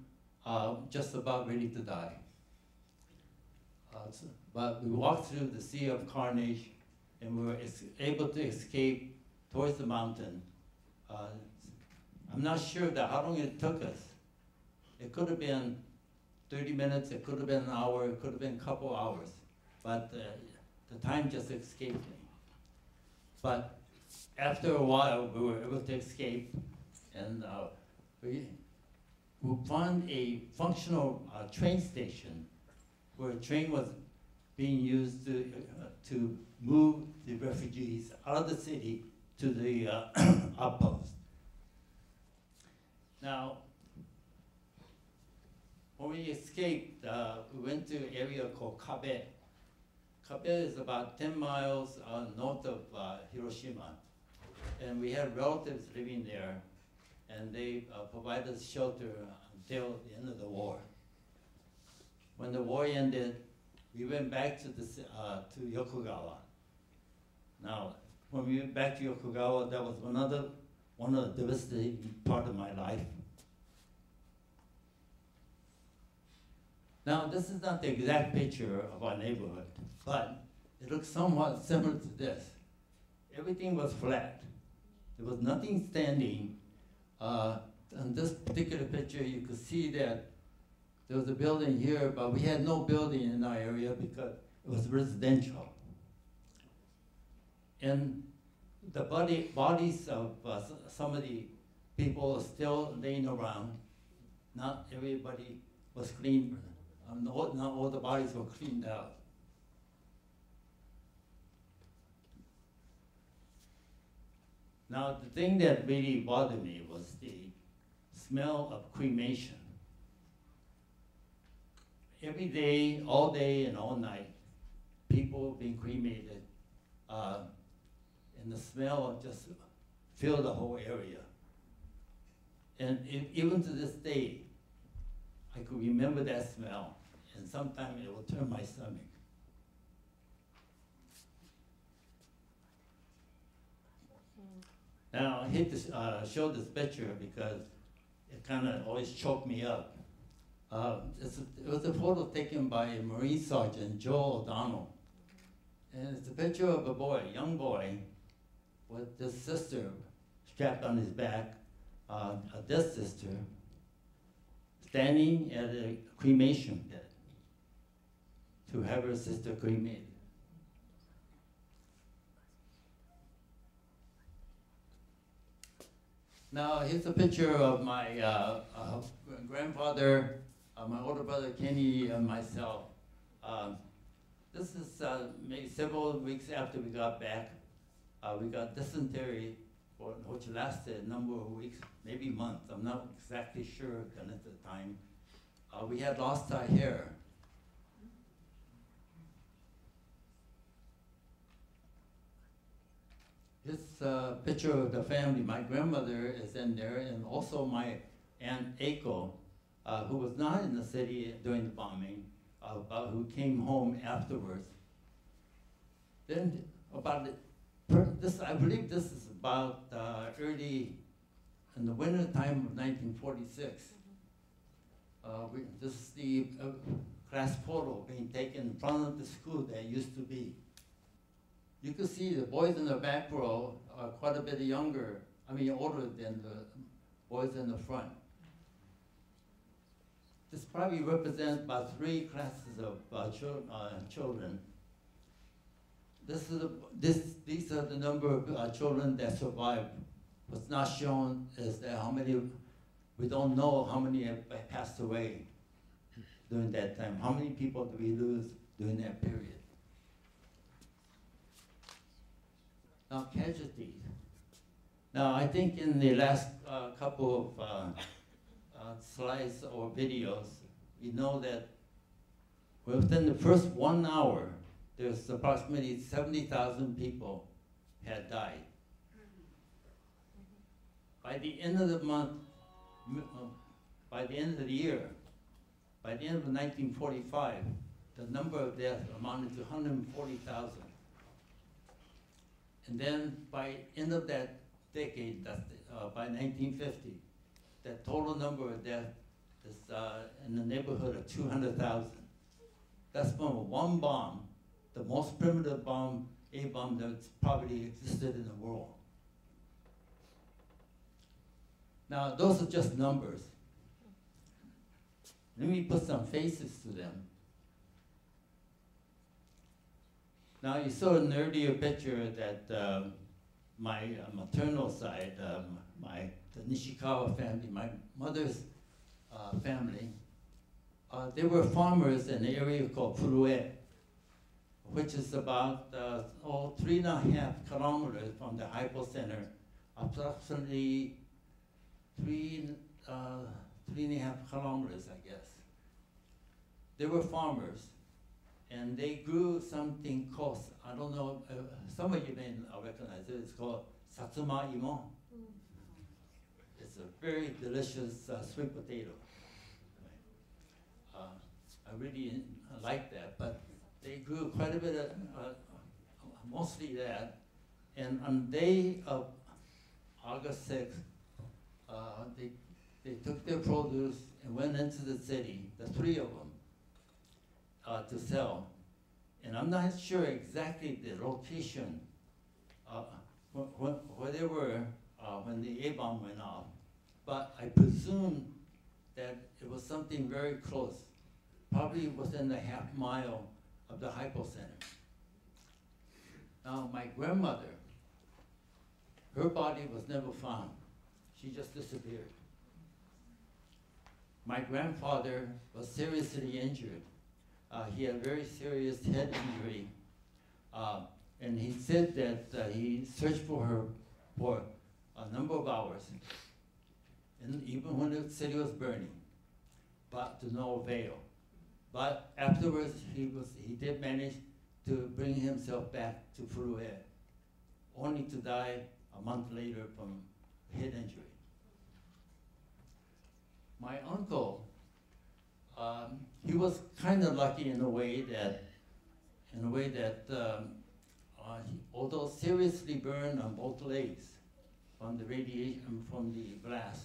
uh, just about ready to die. Uh, so, but we walked through the sea of carnage, and we were able to escape towards the mountain. Uh, I'm not sure that how long it took us. It could have been thirty minutes, it could have been an hour, it could have been a couple hours, but uh, the time just escaped me. But after a while, we were able to escape, and uh, we, we found a functional uh, train station where a train was being used to, uh, to move the refugees out of the city to the uh, outpost. Now, when we escaped, uh, we went to an area called Kabe. Kabe is about ten miles uh, north of uh, Hiroshima. And we had relatives living there, and they uh, provided us shelter until the end of the war. When the war ended, we went back to, the, uh, to Yokogawa. Now, when we went back to Yokogawa, that was another one of the devastating part of my life. Now, this is not the exact picture of our neighborhood, but it looks somewhat similar to this. Everything was flat. There was nothing standing. Uh, on this particular picture, you could see that there was a building here, but we had no building in our area because it was residential. And the body, bodies of uh, some of the people are still laying around. Not everybody was cleaned. Um, not, not all the bodies were cleaned out. Now, the thing that really bothered me was the smell of cremation. Every day, all day and all night, people being cremated, uh, and the smell just filled the whole area. And it, even to this day, I could remember that smell, and sometimes it will turn my stomach. Now, I hate to uh, show this picture because it kind of always choked me up. Uh, it's a, it was a photo taken by a Marine Sergeant, Joel O'Donnell. And it's a picture of a boy, a young boy, with his sister strapped on his back, uh, a dead sister, standing at a cremation pit to have her sister cremated. Now, here's a picture of my uh, uh, grandfather, uh, my older brother Kenny, and myself. Um, this is uh, maybe several weeks after we got back. Uh, we got dysentery, which lasted a number of weeks, maybe months. I'm not exactly sure at the time. Uh, we had lost our hair. This uh, picture of the family, my grandmother is in there, and also my Aunt Eiko, uh, who was not in the city during the bombing, uh, but who came home afterwards. Then about the, this, I believe this is about uh, early in the winter time of nineteen forty-six. Uh, we, this is the uh, class photo being taken in front of the school that used to be. You can see the boys in the back row are quite a bit younger, I mean older than the boys in the front. This probably represents about three classes of uh, chil uh, children. This is a, this, these are the number of uh, children that survived. What's not shown is that how many, we don't know how many have passed away during that time. How many people did we lose during that period? Now, casualties. Now, I think in the last uh, couple of uh, uh, slides or videos, we know that within the first one hour, there's approximately seventy thousand people had died. By the end of the month, by the end of the year, by the end of nineteen forty-five, the number of deaths amounted to one hundred forty thousand. And then by end of that decade, that's the, uh, by nineteen fifty, the total number of deaths is uh, in the neighborhood of two hundred thousand. That's from one bomb, the most primitive bomb, a bomb that's probably existed in the world. Now, those are just numbers. Let me put some faces to them. Now, you saw in the earlier picture that uh, my uh, maternal side, um, my, the Nishikawa family, my mother's uh, family, uh, they were farmers in an area called Furue, which is about uh, oh, three and a half kilometers from the hypocenter, approximately three, uh, three and a half kilometers, I guess. They were farmers, and they grew something called, I don't know, uh, some of you may recognize it, it's called Satsuma Imo. Mm. It's a very delicious uh, sweet potato. Uh, I really like that, but they grew quite a bit of, uh, mostly that, and on the day of August sixth, uh, they, they took their produce and went into the city, the three of them, uh, to sell. And I'm not sure exactly the location uh, where, where they were uh, when the A-bomb went off, but I presume that it was something very close, probably within a half mile of the hypocenter. Now, my grandmother, her body was never found. She just disappeared. My grandfather was seriously injured. Uh, he had a very serious head injury. Uh, and he said that uh, he searched for her for a number of hours, and even when the city was burning, but to no avail. But afterwards, he, was, he did manage to bring himself back to Furue, only to die a month later from head injury. My uncle, um, he was kind of lucky in a way that, in a way that, um, uh, he, although seriously burned on both legs from the radiation from the blast,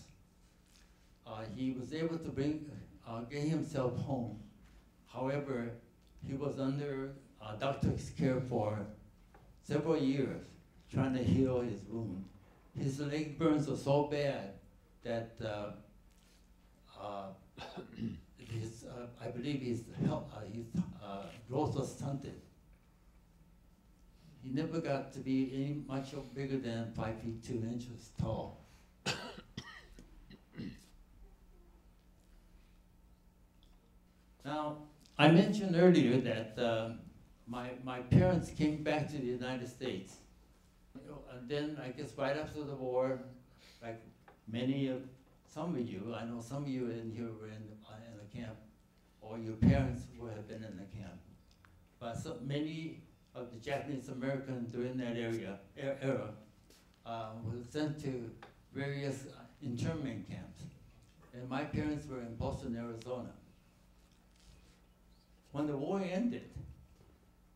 uh, he was able to bring, uh, get himself home. However, he was under uh, doctor's care for several years, trying to heal his wound. His leg burns were so bad that uh, uh, his, uh, I believe his health, uh, his uh, growth was stunted. He never got to be any much bigger than five feet two inches tall. Now, I mentioned earlier that uh, my, my parents came back to the United States. And then, I guess right after the war, like many of, some of you, I know some of you in here were in the, uh, in the camp, or your parents would have been in the camp. But so many of the Japanese Americans during that area, era uh, were sent to various internment camps. And my parents were in Poston, Arizona. When the war ended,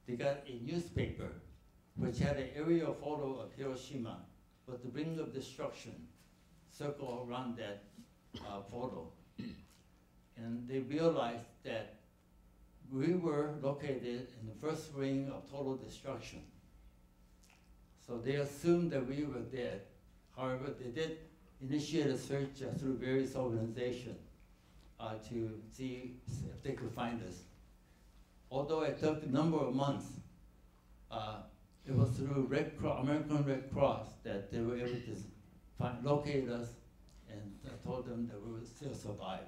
they got a newspaper which had an aerial photo of Hiroshima with the ring of destruction circle around that uh, photo. And they realized that we were located in the first ring of total destruction. So they assumed that we were dead. However, they did initiate a search uh, through various organizations uh, to see if they could find us. Although it took a number of months, uh, it was through Red Cross, American Red Cross, that they were able to find, locate us and uh, told them that we would still survive.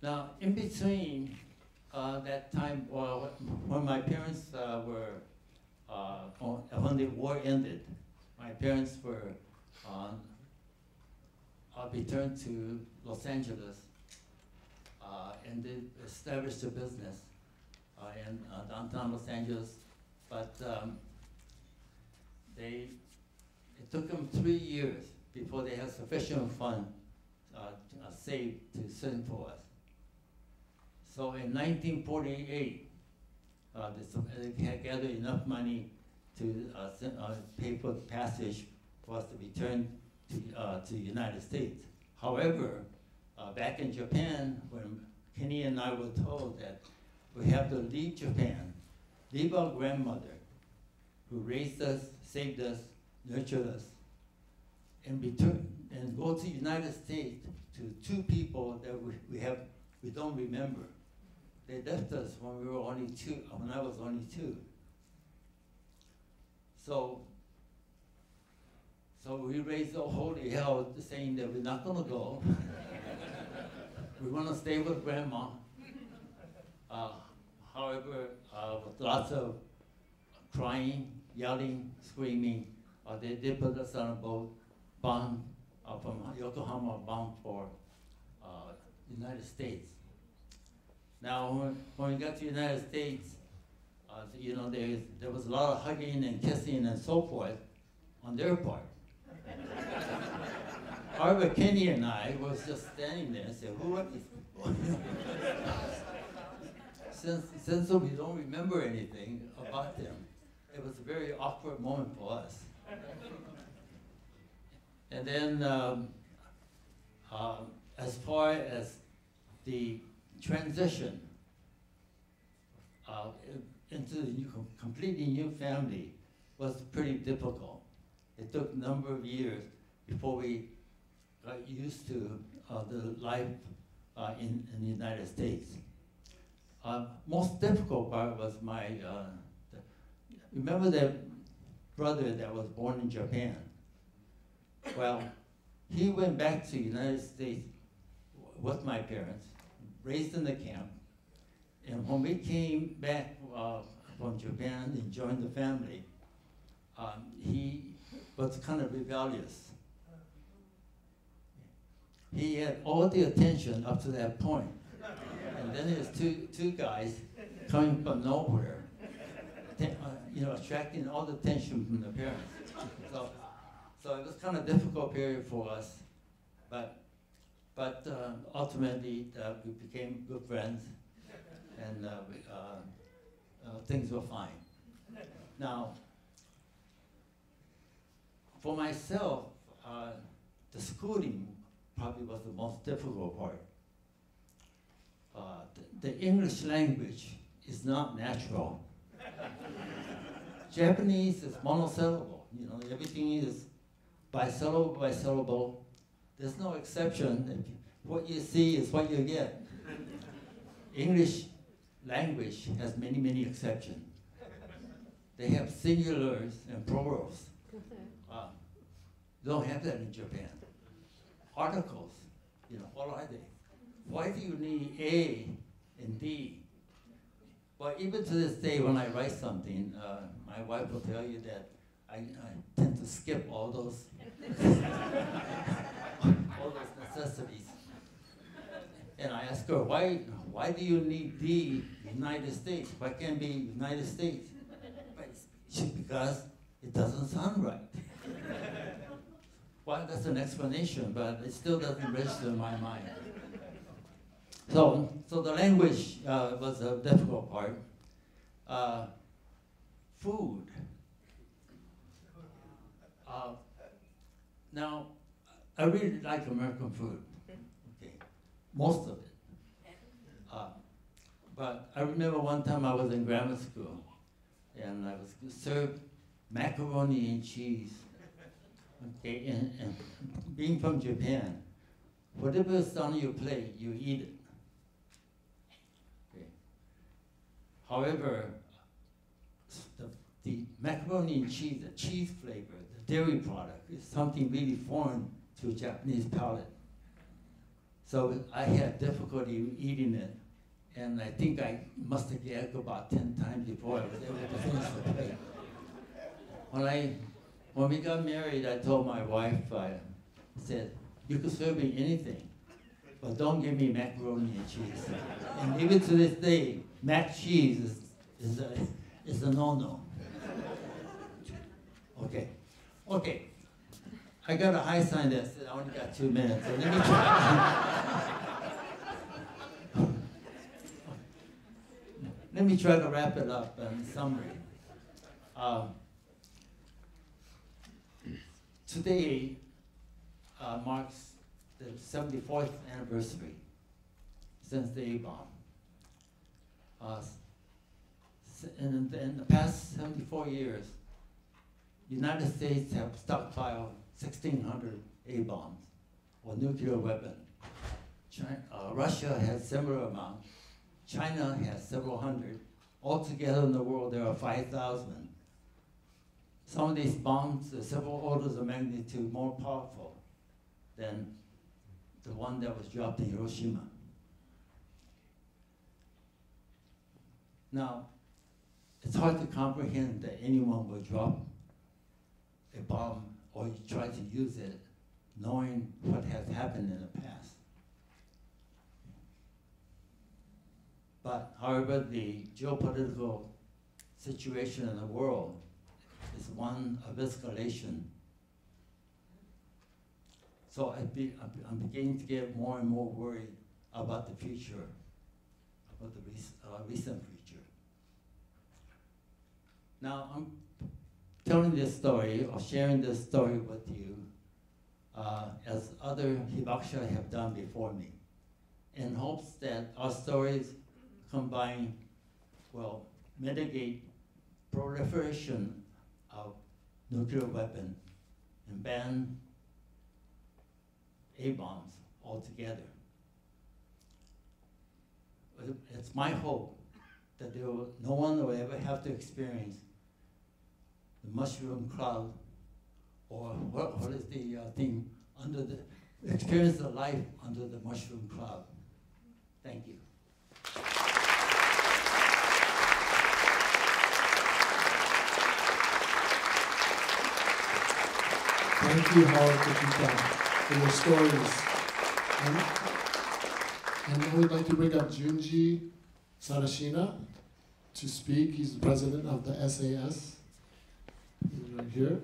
Now, in between uh, that time, well, when my parents uh, were, uh, when the war ended, my parents were uh, returned to Los Angeles uh, and they established a business uh, in uh, downtown Los Angeles. But um, they, it took them three years before they had sufficient funds uh, uh, saved to send for us. So in nineteen forty-eight, uh, they had gathered enough money to uh, send, uh, pay for the passage for us to return to, uh, to the United States. However, uh, back in Japan, when Kenny and I were told that we have to leave Japan, leave our grandmother, who raised us, saved us, nurtured us, and return and go to the United States to two people that we, we have we don't remember. They left us when we were only two, when I was only two. So, so we raised a holy hell saying that we're not gonna go. We wanna stay with grandma. Uh, however, uh, with lots of crying, yelling, screaming, uh, they did put us on a boat, bound uh, from Yokohama, bound for uh, United States. Now, when, when we got to the United States, uh, you know, there, there was a lot of hugging and kissing and so forth on their part. However, Kenny and I was just standing there and said, who are these people? since, since we don't remember anything about them, it was a very awkward moment for us. And then, um, um, as far as the transition uh, into a new, completely new family was pretty difficult. It took a number of years before we got used to uh, the life uh, in, in the United States. Uh, most difficult part was my, uh, the, remember that brother that was born in Japan? Well, he went back to the United States with my parents, raised in the camp. And when we came back uh, from Japan and joined the family, um, he was kind of rebellious. He had all the attention up to that point. And then there's two, two guys coming from nowhere, uh, you know, attracting all the attention from the parents. So, so it was kind of a difficult period for us. But But uh, ultimately, uh, we became good friends, and uh, we, uh, uh, things were fine. Now, for myself, uh, the schooling probably was the most difficult part. Uh, the, the English language is not natural. Japanese is monosyllable. You know, everything is bisyllable, bisyllable. There's no exception. What you see is what you get. English language has many, many exceptions. They have singulars and plurals. Uh, don't have that in Japan. Articles, you know, what are they? Why do you need A and D? Well, even to this day, when I write something, uh, my wife will tell you that I, I tend to skip all those. all those necessities. And I asked her, why, why do you need the United States? Why can't it be United States? She, because it doesn't sound right. Well, that's an explanation, but it still doesn't register in my mind. So, so the language uh, was a difficult part. Uh, food. Now, I really like American food, okay, most of it. Uh, but I remember one time I was in grammar school, and I was served macaroni and cheese. Okay, and, and being from Japan, whatever's on your plate, you eat it. Okay. However, the, the macaroni and cheese, the cheese flavor, the dairy product, is something really foreign to a Japanese palate. So I had difficulty eating it, and I think I must have gagged about ten times before I was able to finish the plate. When I When we got married, I told my wife, I said, you could serve me anything, but don't give me macaroni and cheese. And even to this day, mac cheese is, is a, is a no-no. Okay, okay. I got a high sign that said I only got two minutes, so let me try. Let me try to wrap it up in summary. Um, Today uh, marks the seventy-fourth anniversary since the A-bomb. Uh, in, in the past seventy-four years, the United States have stockpiled sixteen hundred A-bombs or nuclear weapons. Uh, Russia has similar amount. China has several hundred. Altogether in the world, there are five thousand. Some of these bombs are several orders of magnitude more powerful than the one that was dropped in Hiroshima. Now, it's hard to comprehend that anyone would drop a bomb or try to use it knowing what has happened in the past. But, however, the geopolitical situation in the world is one of escalation. So I be, I'm beginning to get more and more worried about the future, about the rec uh, recent future. Now I'm telling this story or sharing this story with you uh, as other hibakusha have done before me, in hopes that our stories combine, well, mitigate proliferation of nuclear weapon and ban A-bombs altogether. It's my hope that there will, no one will ever have to experience the mushroom cloud or what, what is the uh, thing under the, experience of life under the mushroom cloud. Thank you. Thank you, Howard Kakita, for your stories. And, and now we'd like to bring up Junji Sarashina to speak. He's the president of the S A S. He's right here.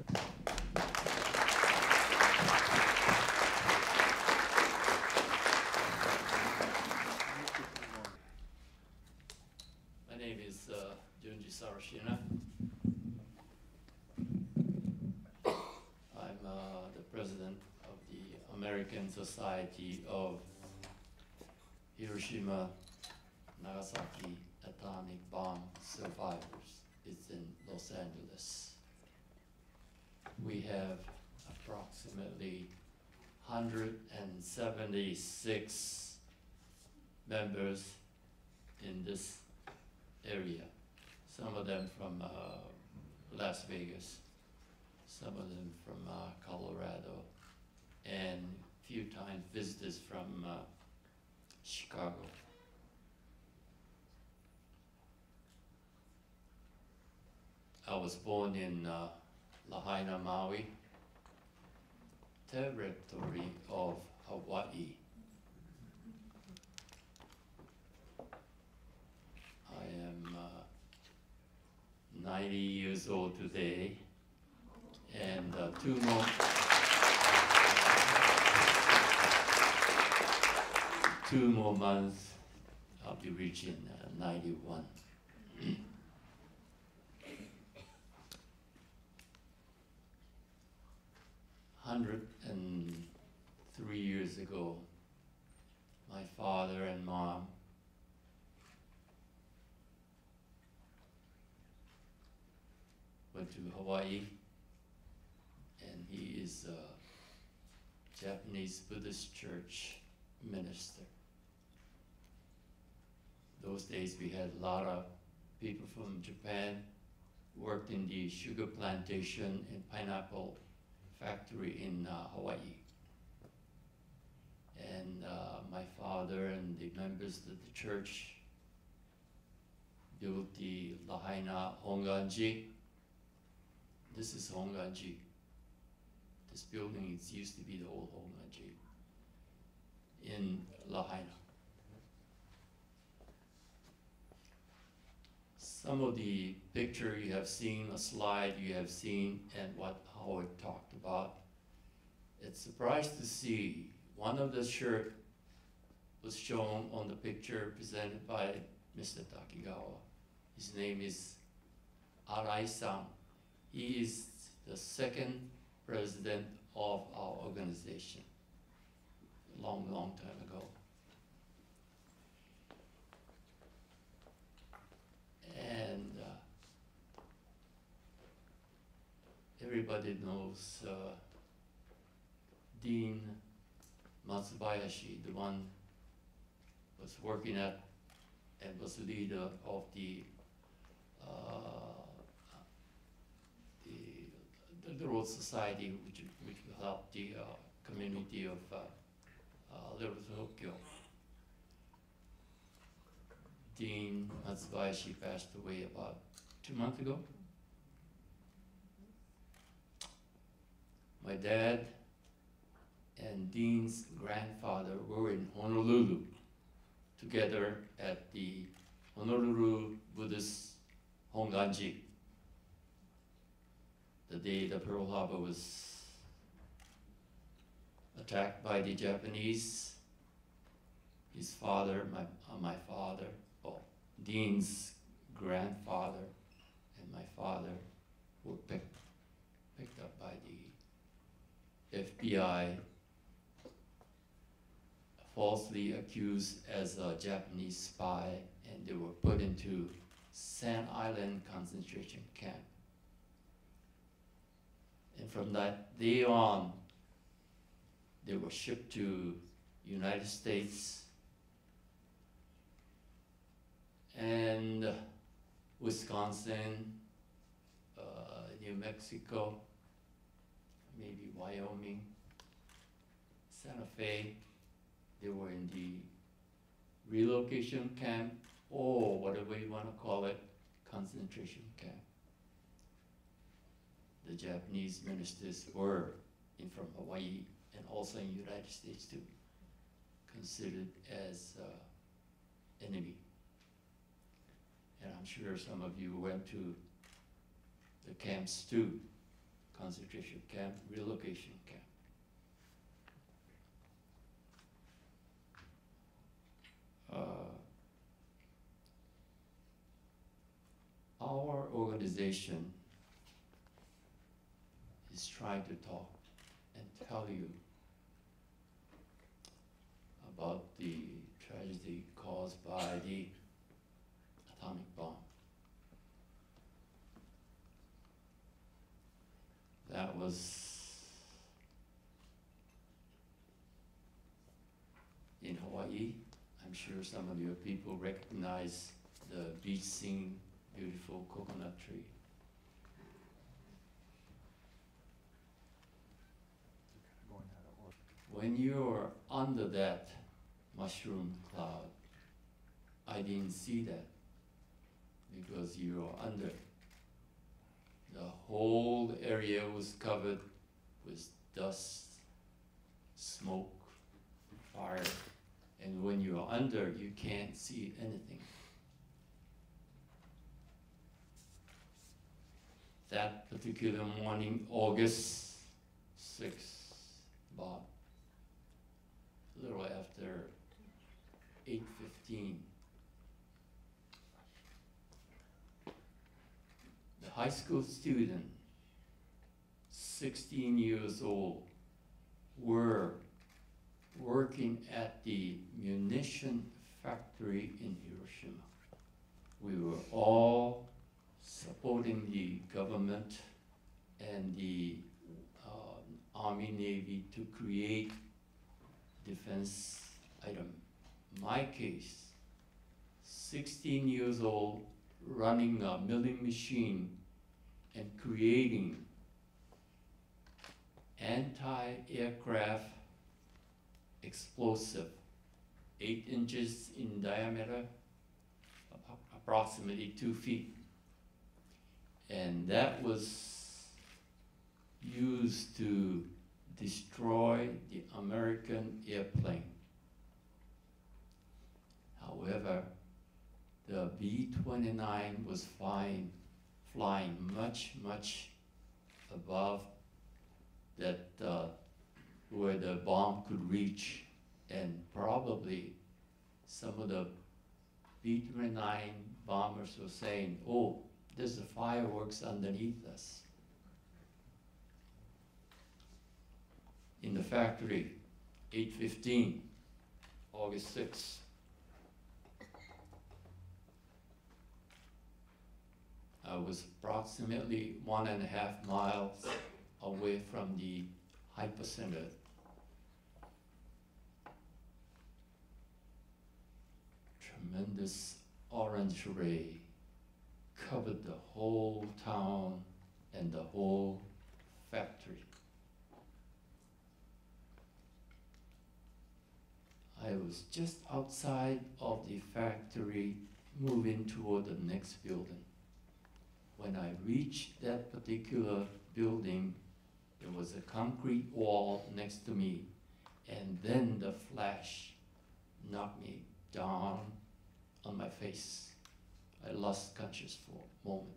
My name is uh, Junji Sarashina. American Society of Hiroshima Nagasaki Atomic Bomb Survivors. It's in Los Angeles. We have approximately one hundred seventy-six members in this area. Some of them from uh, Las Vegas, some of them from uh, Colorado, and a few times visitors from uh, Chicago. I was born in uh, Lahaina, Maui, territory of Hawaii. I am uh, ninety years old today, and uh, two more. Two more months, I'll be reaching uh, ninety-one. one hundred three years ago, my father and mom went to Hawaii, and he is a Japanese Buddhist church minister. Those days we had a lot of people from Japan, worked in the sugar plantation and pineapple factory in uh, Hawaii. And uh, my father and the members of the church built the Lahaina Honganji. This is Honganji. This building it used to be the old Honganji in Lahaina. Some of the picture you have seen, a slide you have seen, and what Howard talked about. It's surprised to see one of the shirt was shown on the picture presented by Mister Takigawa. His name is Arai-san. He is the second president of our organization, a long, long time ago. And uh, everybody knows uh, Dean Matsubayashi, the one was working at and was leader of the uh, the, the Little Society, which which helped the uh, community of uh, uh, Little Tokyo. Dean Matsubayashi passed away about two months ago. My dad and Dean's grandfather were in Honolulu together at the Honolulu Buddhist Honganji the day the Pearl Harbor was attacked by the Japanese. His father, my, uh, my father, Dean's grandfather and my father were picked, picked up by the F B I, falsely accused as a Japanese spy, and they were put into Sand Island concentration camp. And from that day on, they were shipped to United States and uh, Wisconsin, uh, New Mexico, maybe Wyoming, Santa Fe. They were in the relocation camp, or whatever you want to call it, concentration camp. The Japanese ministers were in from Hawaii and also in the United States too, considered as uh, enemy. And I'm sure some of you went to the camps too, concentration camp, relocation camp. Uh, our organization is trying to talk and tell you about the tragedy caused by the atomic bomb. That was in Hawaii. I'm sure some of your people recognize the beach scene, beautiful coconut tree. When you're under that mushroom cloud, I didn't see that, because you are under. The whole area was covered with dust, smoke, fire, and when you are under, you can't see anything. That particular morning, August sixth, about a little after eight fifteen, high school student, sixteen years old, were working at the munition factory in Hiroshima. We were all supporting the government and the uh, Army, Navy to create defense item. My case, sixteen years old, running a milling machine and creating anti-aircraft explosive, eight inches in diameter, approximately two feet. And that was used to destroy the American airplane. However, the B twenty-nine was flying, flying much, much above that uh, where the bomb could reach, and probably some of the B twenty-nine bombers were saying, oh, there's the fireworks underneath us. In the factory, eight fifteen, August sixth. I was approximately one and a half miles away from the hypercenter. Tremendous orange ray covered the whole town and the whole factory. I was just outside of the factory, moving toward the next building. When I reached that particular building, there was a concrete wall next to me, and then the flash knocked me down on my face. I lost consciousness for a moment.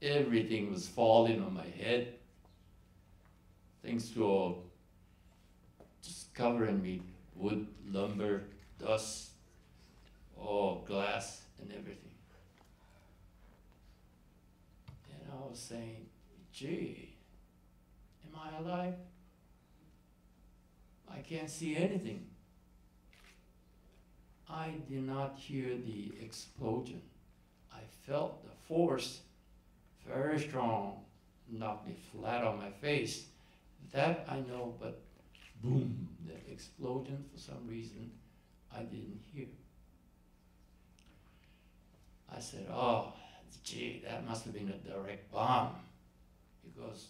Everything was falling on my head. Things were just covering me, wood, lumber, dust, oh, glass, and everything. And I was saying, gee, am I alive? I can't see anything. I did not hear the explosion. I felt the force, very strong, knocked me flat on my face. That I know, but boom, the explosion, for some reason, I didn't hear. I said, oh, gee, that must have been a direct bomb. Because,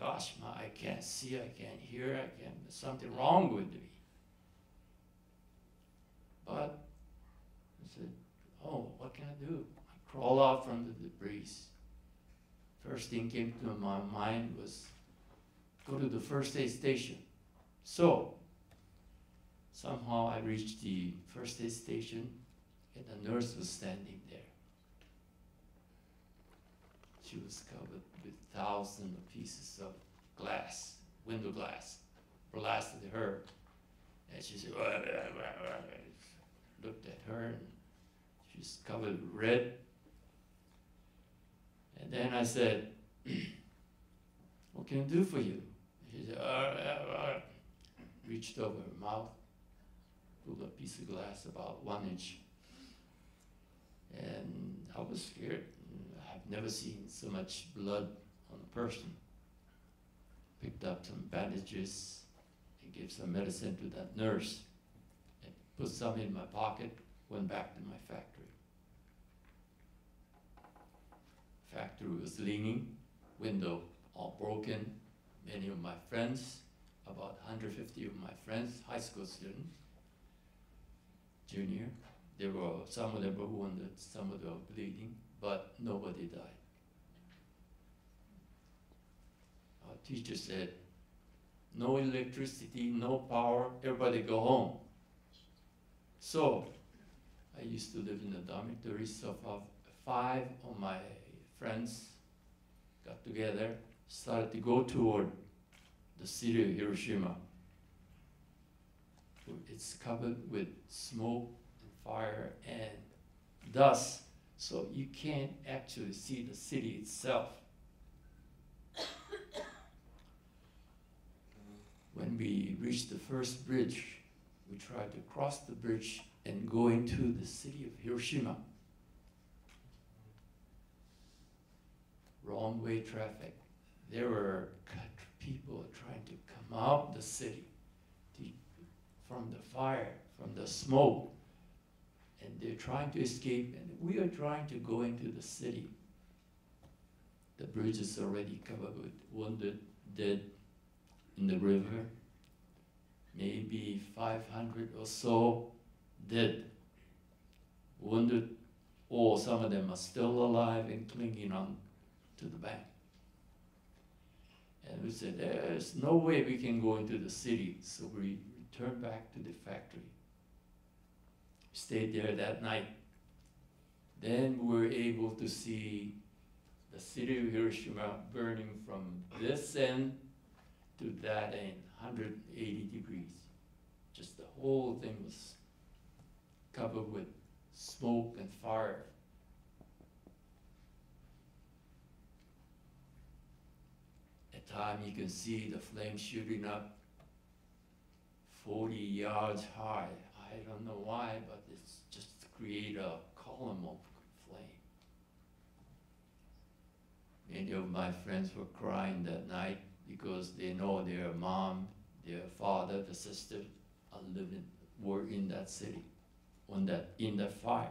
gosh, my, I can't see, I can't hear, I can't, there's something wrong with me. But I said, oh, what can I do? I crawled out from the debris. First thing came to my mind was, go to the first aid station. So, somehow I reached the first aid station, and the nurse was standing there. She was covered with thousands of pieces of glass, window glass, blasted her. And she said, wah, wah, wah, wah. Looked at her, and she's covered with red. And then I said, what can I do for you? She said, ah, ah, ah. Reached over her mouth, pulled a piece of glass about one inch. And I was scared. I've never seen so much blood on a person. Picked up some bandages, and gave some medicine to that nurse, and put some in my pocket, went back to my factory. Factory was leaning, window all broken. Many of my friends, about one hundred fifty of my friends, high school students, junior, there were some of them were wounded, some of them were bleeding, but nobody died. Our teacher said, no electricity, no power, everybody go home. So, I used to live in the dormitory, so five of my friends got together, started to go toward the city of Hiroshima. It's covered with smoke and fire and dust, so you can't actually see the city itself. when we reached the first bridge, we tried to cross the bridge and go into the city of Hiroshima. Wrong way traffic. There were people trying to come out the city to, from the fire, from the smoke, and they're trying to escape, and we are trying to go into the city. The bridge is already covered with wounded, dead in the river, maybe five hundred or so dead, wounded, or some of them are still alive and clinging on to the bank. And we said, there's no way we can go into the city, so we returned back to the factory. We stayed there that night. Then we were able to see the city of Hiroshima burning from this end to that end, one hundred eighty degrees. Just the whole thing was covered with smoke and fire. At time you can see the flame shooting up forty yards high. I don't know why, but it's just to create a column of flame. Many of my friends were crying that night because they know their mom, their father, the sister are living, were in that city, on that, in that fire.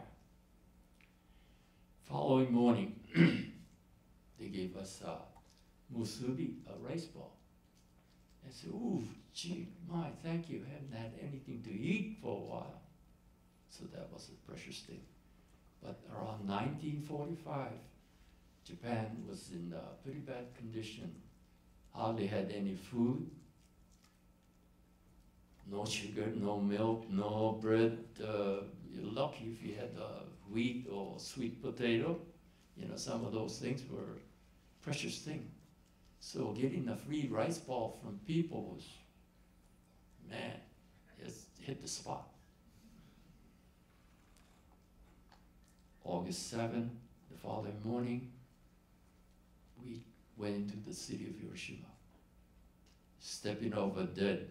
Following morning, they gave us a musubi, a rice ball. I said, ooh, gee, my, thank you, I haven't had anything to eat for a while. So that was a precious thing. But around nineteen forty-five, Japan was in a pretty bad condition. Hardly had any food, no sugar, no milk, no bread. Uh, you're lucky if you had uh, wheat or sweet potato. You know, some of those things were precious things. So getting a free rice ball from people was, man, it's hit the spot. August seventh, the following morning, we went into the city of Hiroshima, stepping over dead.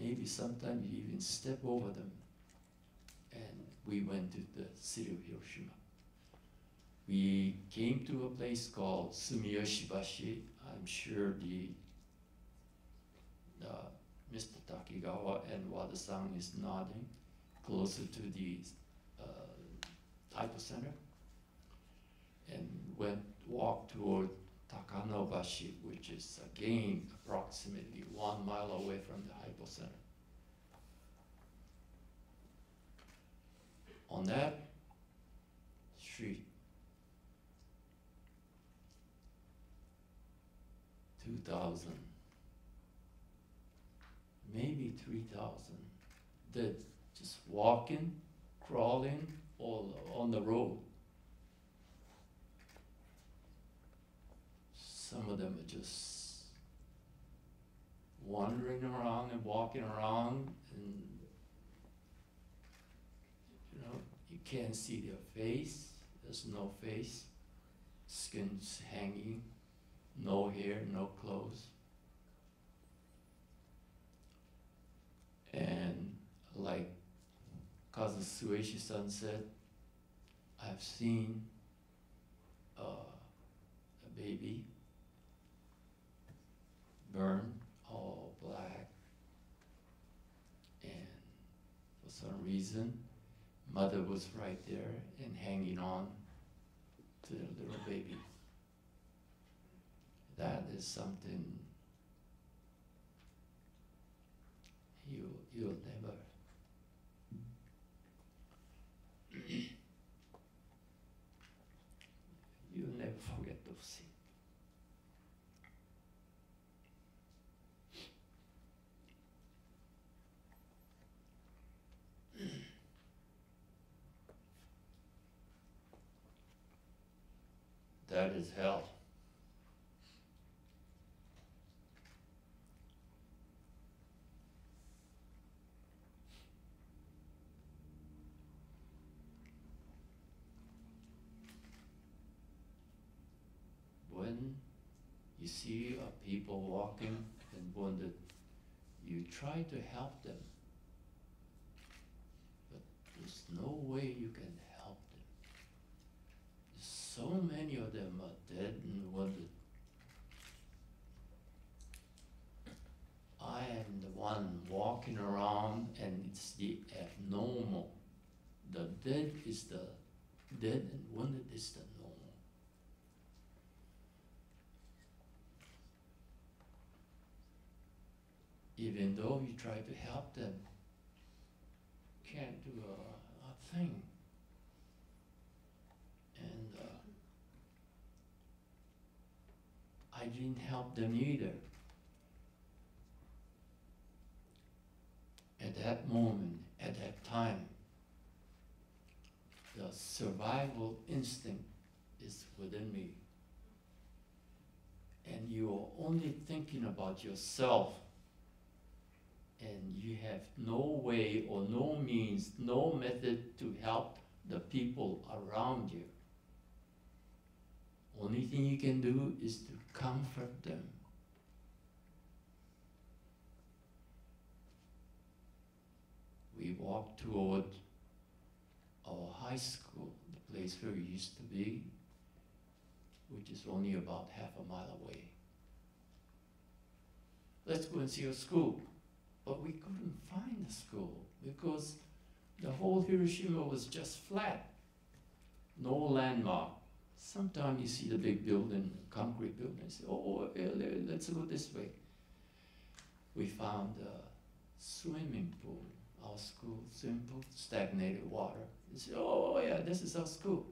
Maybe sometimes you even step over them. And we went to the city of Hiroshima. We came to a place called Sumiyoshi-bashi. I'm sure the, the Mister Takigawa and Wada-san is nodding, closer to the uh, Taiko Center, and went walked toward Takano-bashi, which is again approximately one mile away from the Hypo Center. On that street, two thousand, maybe three thousand dead, just walking, crawling, all on the road. Some of them are just wandering around and walking around, and you know, you can't see their face. There's no face, skin's hanging, no hair, no clothes. And like Kazue Sueishi-san said, I've seen uh, a baby burn, all black, and for some reason, mother was right there and hanging on to the little baby. That is something you, you'll never, you'll never forget those things. That is hell. When you see a people walking and wounded, you try to help them, but there's no way you can help them. So many of them are dead and wounded. I am the one walking around, and it's the abnormal. The dead is the dead and wounded is the normal. Even though you try to help them, can't do a, a thing. And uh, I didn't help them either. At that moment, at that time, the survival instinct is within me. And you are only thinking about yourself. And you have no way or no means, no method to help the people around you. Only thing you can do is to comfort them. We walked toward our high school, the place where we used to be, which is only about half a mile away. Let's go and see a school. But we couldn't find a school because the whole Hiroshima was just flat. No landmark. Sometimes you see the big building, concrete building, and say, oh, let's go this way. We found a swimming pool, our school swimming pool, stagnated water. We said, oh, yeah, this is our school.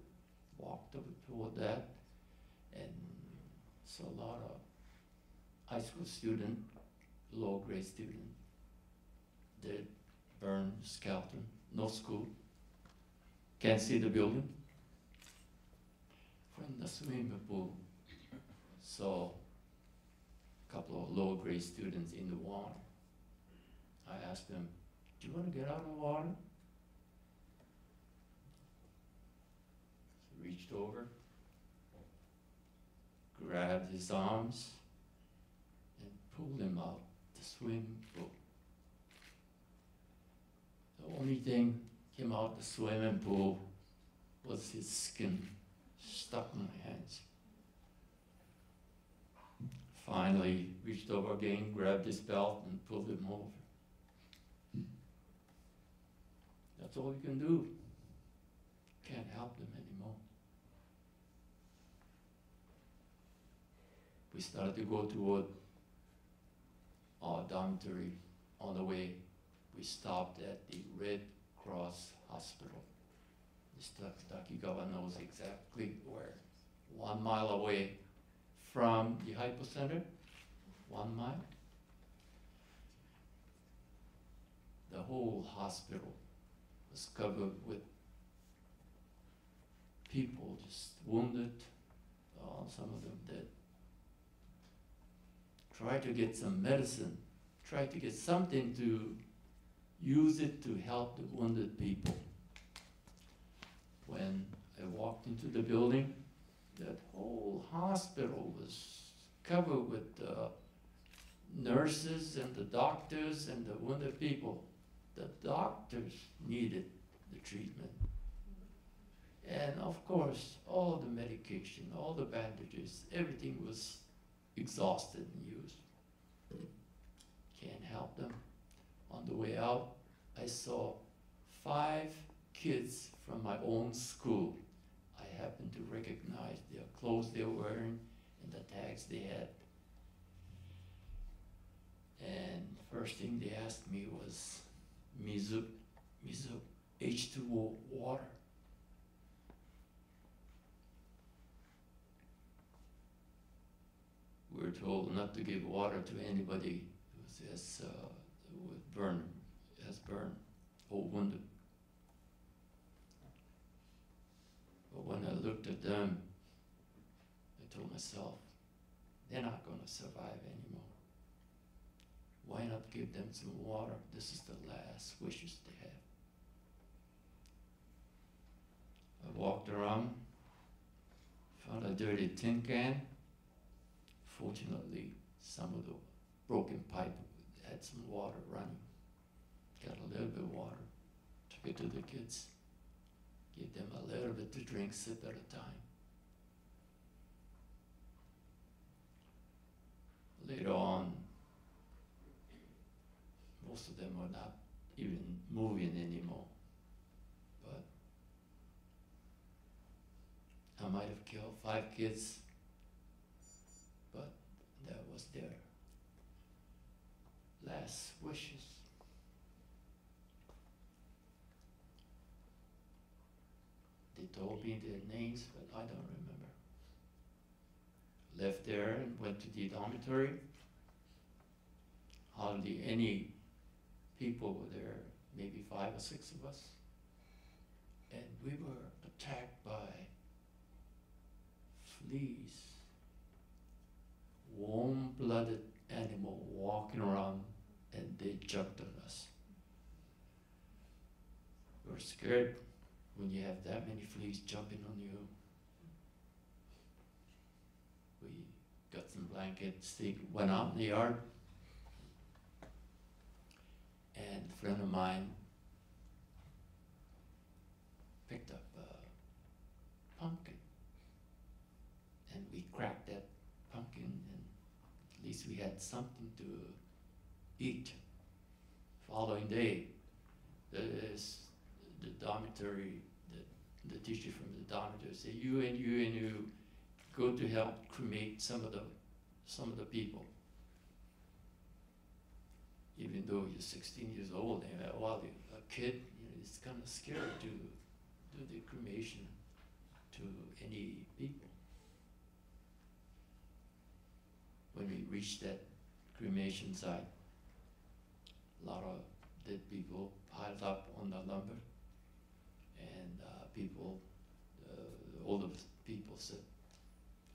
Walked over toward that, and saw a lot of high school students, low grade students, dead, burned, skeleton, no school. Can't see the building. From the swimming pool, saw a couple of low-grade students in the water. I asked them, do you want to get out of the water? So I reached over, grabbed his arms, and pulled him out the swimming pool. The only thing came out the swimming pool was his skin. Stuck in my hands. Finally, reached over again, grabbed his belt, and pulled him over. That's all you can do. Can't help them anymore. We started to go toward our dormitory. On the way, we stopped at the Red Cross Hospital. Mister Takigawa knows exactly where. One mile away from the hypocenter, one mile. The whole hospital was covered with people just wounded, oh, some of them dead. Try to get some medicine, try to get something to use it to help the wounded people. When I walked into the building, that whole hospital was covered with the nurses and the doctors and the wounded people. The doctors needed the treatment. And of course, all the medication, all the bandages, everything was exhausted and used. Can't help them. On the way out, I saw five kids from my own school. I happened to recognize their clothes they were wearing and the tags they had. And first thing they asked me was, Mizu, Mizu, H two O water. We're told not to give water to anybody who says, uh, with burn, has burned or wounded. But when I looked at them, I told myself, they're not going to survive anymore. Why not give them some water? This is the last wishes they have. I walked around, found a dirty tin can. Fortunately, some of the broken pipe, had some water running. Got a little bit of water, took it to the kids, gave them a little bit to drink, sip at a time. Later on, most of them were not even moving anymore. But I might have killed five kids, but that was their last wishes. They told me their names, but I don't remember. Left there and went to the dormitory. Hardly any people were there, maybe five or six of us. And we were attacked by fleas, warm-blooded animal walking around, and they jumped on us. We're scared when you have that many fleas jumping on you. We got some blankets, they went out in the yard, and a friend of mine picked up a pumpkin, and we cracked that pumpkin, and at least we had something to eat. Following day, this, the dormitory, the, the teacher from the dormitory said, you and you and you, go to help cremate some of the some of the people. Even though you're sixteen years old and while well, you're a kid, you know, it's kind of scary to do the cremation to any people. When we reached that cremation site, a lot of dead people piled up on the lumber, and uh, people, uh, older people said,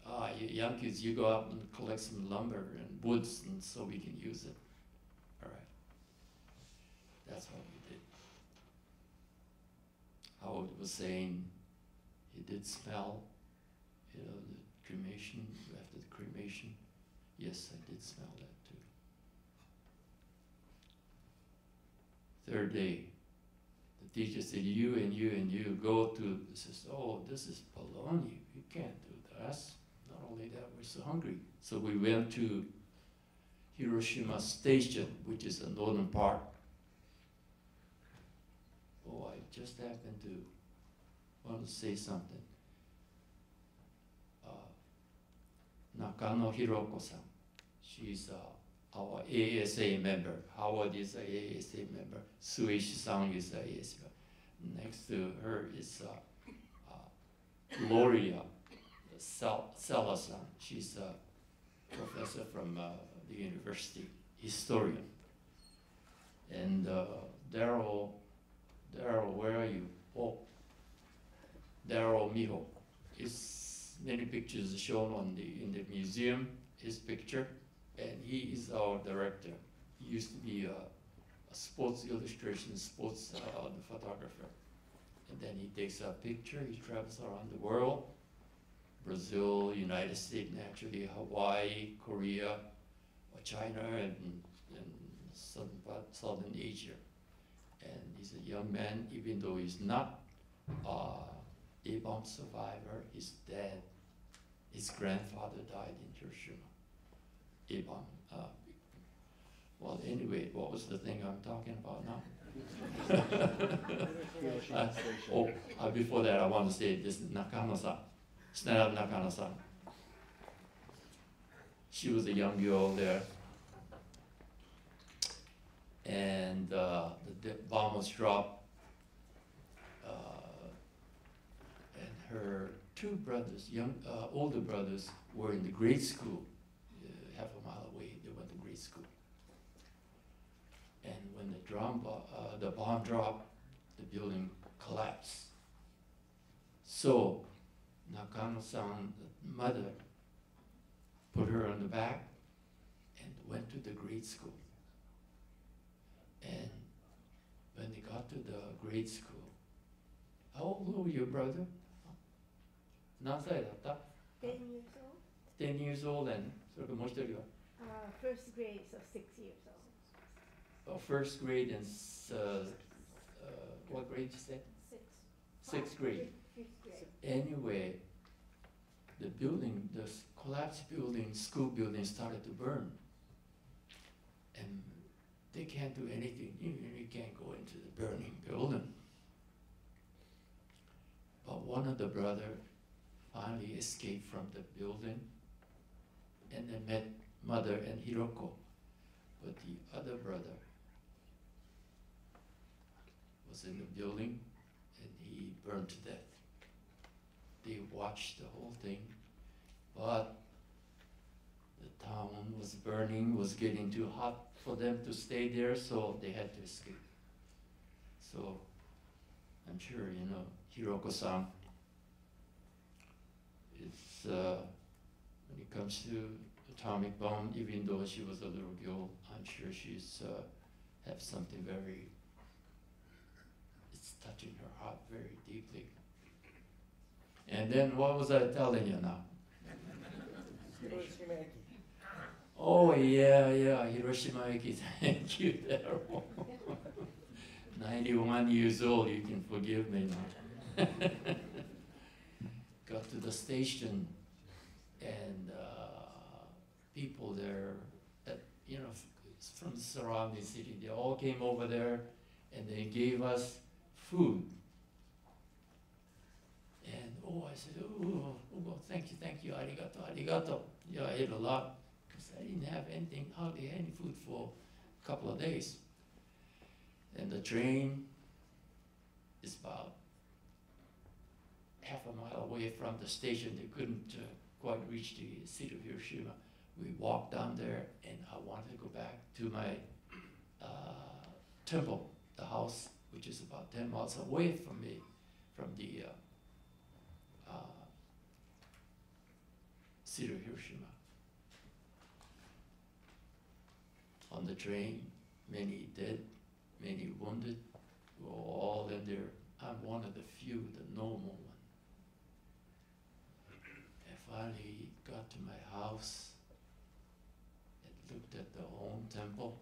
ah, you young kids, you go out and collect some lumber and woods, and so we can use it. All right. That's what we did. Howard was saying he did smell, you know, the cremation, after the cremation. Yes, I did smell that too. Third day, the teacher said, you and you and you go to, he says, oh, this is baloney. You can't do this. Not only that, we're so hungry. So we went to Hiroshima Station, which is the northern part. Oh, I just happened to want to say something. Uh, Nakano Hiroko-san, she's uh, our A S A member. Howard is an A S A member. Sueishi-san is an A S A member. Next to her is uh, uh, Gloria Sal Salasan. She's a professor from uh, the university, historian. And uh, Daryl, Daryl, where are you? Oh, Daryl Miho. His many pictures are shown on the, in the museum, his picture, and he is our director. He used to be a, a sports illustration, sports uh, photographer. And then he takes a picture, he travels around the world, Brazil, United States, naturally, Hawaii, Korea, or China, and, and southern, southern Asia. And he's a young man, even though he's not uh, a bomb survivor, his dad, his grandfather died in Hiroshima. A bomb. Uh, well, anyway, what was the thing I'm talking about now? uh, oh, uh, before that, I want to say this, Nakano-san. Stand up, Nakano-san. She was a young girl there. And uh, the bomb was dropped. Uh, and her two brothers, young, uh, older brothers, were in the grade school, uh, half a mile away. They went to grade school. And when the, drum bo uh, the bomb dropped, the building collapsed. So Nakano-san's mother put her on the back and went to the grade school. And when they got to the grade school, how old were your brother? Ten years old. Ten years old, and Uh, first grade, so six years old. Oh, first grade and uh, uh, what grade you say? Six. Sixth grade. Fifth grade. Anyway, the building, the collapsed building, school building started to burn. And they can't do anything. You, you can't go into the burning building. But one of the brothers finally escaped from the building and then met mother and Hiroko. But the other brother was in the building and he burned to death. They watched the whole thing, but the town was burning, was getting too hot for them to stay there, so they had to escape. So I'm sure, you know, Hiroko-san is, uh, when it comes to atomic bomb, even though she was a little girl, I'm sure she's uh, have something very, it's touching her heart very deeply. And then what was I telling you now? Hiroshima-eki. Oh yeah, yeah, Hiroshima-eki. Thank you, Daryl. ninety-one years old, you can forgive me now. Got to the station and uh, people there, that, you know, from the surrounding city, they all came over there and they gave us food. And oh, I said, oh, oh, thank you, thank you, arigato, arigato. Yeah, I ate a lot because I didn't have anything, hardly any food for a couple of days. And the train is about half a mile away from the station. They couldn't uh, quite reach the city of Hiroshima. We walked down there, and I wanted to go back to my uh, temple, the house, which is about ten miles away from me, from the uh, uh, city of Hiroshima. On the train, many dead, many wounded, we were all in there. I'm one of the few, the normal one. I finally got to my house, looked at the home temple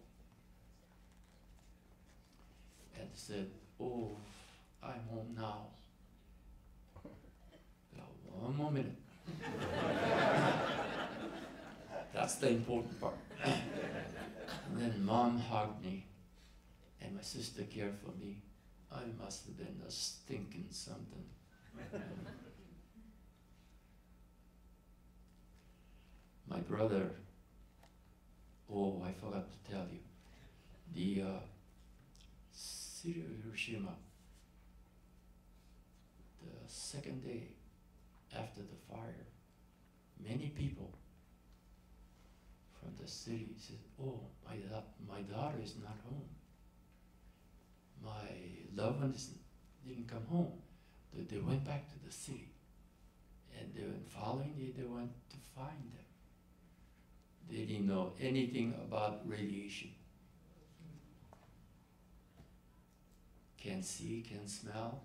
and said, oh, I'm home now. Got one more minute. That's the important part. And then Mom hugged me and my sister cared for me. I must have been a stinking something. My brother, oh, I forgot to tell you, the uh, city of Hiroshima, the second day after the fire, many people from the city said, oh, my, da my daughter is not home. My loved one is, didn't come home. They, they went back to the city. And the following day, they went to find them. They didn't know anything about radiation. Can't see, can't smell,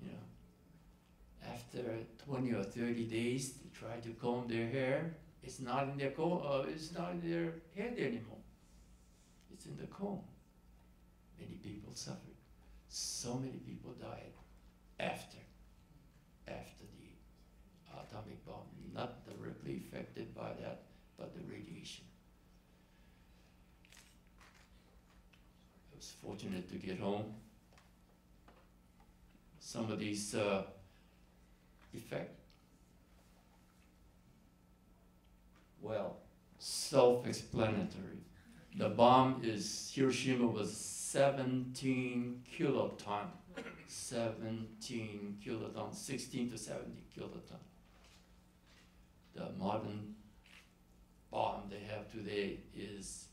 you know. After twenty or thirty days, they try to comb their hair. It's not in their comb, uh, it's not in their head anymore. It's in the comb. Many people suffered. So many people died after, after the atomic bomb, not directly affected by that, but the radiation. I was fortunate to get home. Some of these uh, effect, well, self-explanatory. The bomb is, Hiroshima was seventeen kiloton, seventeen kiloton, sixteen to seventeen kiloton. The modern bomb they have today is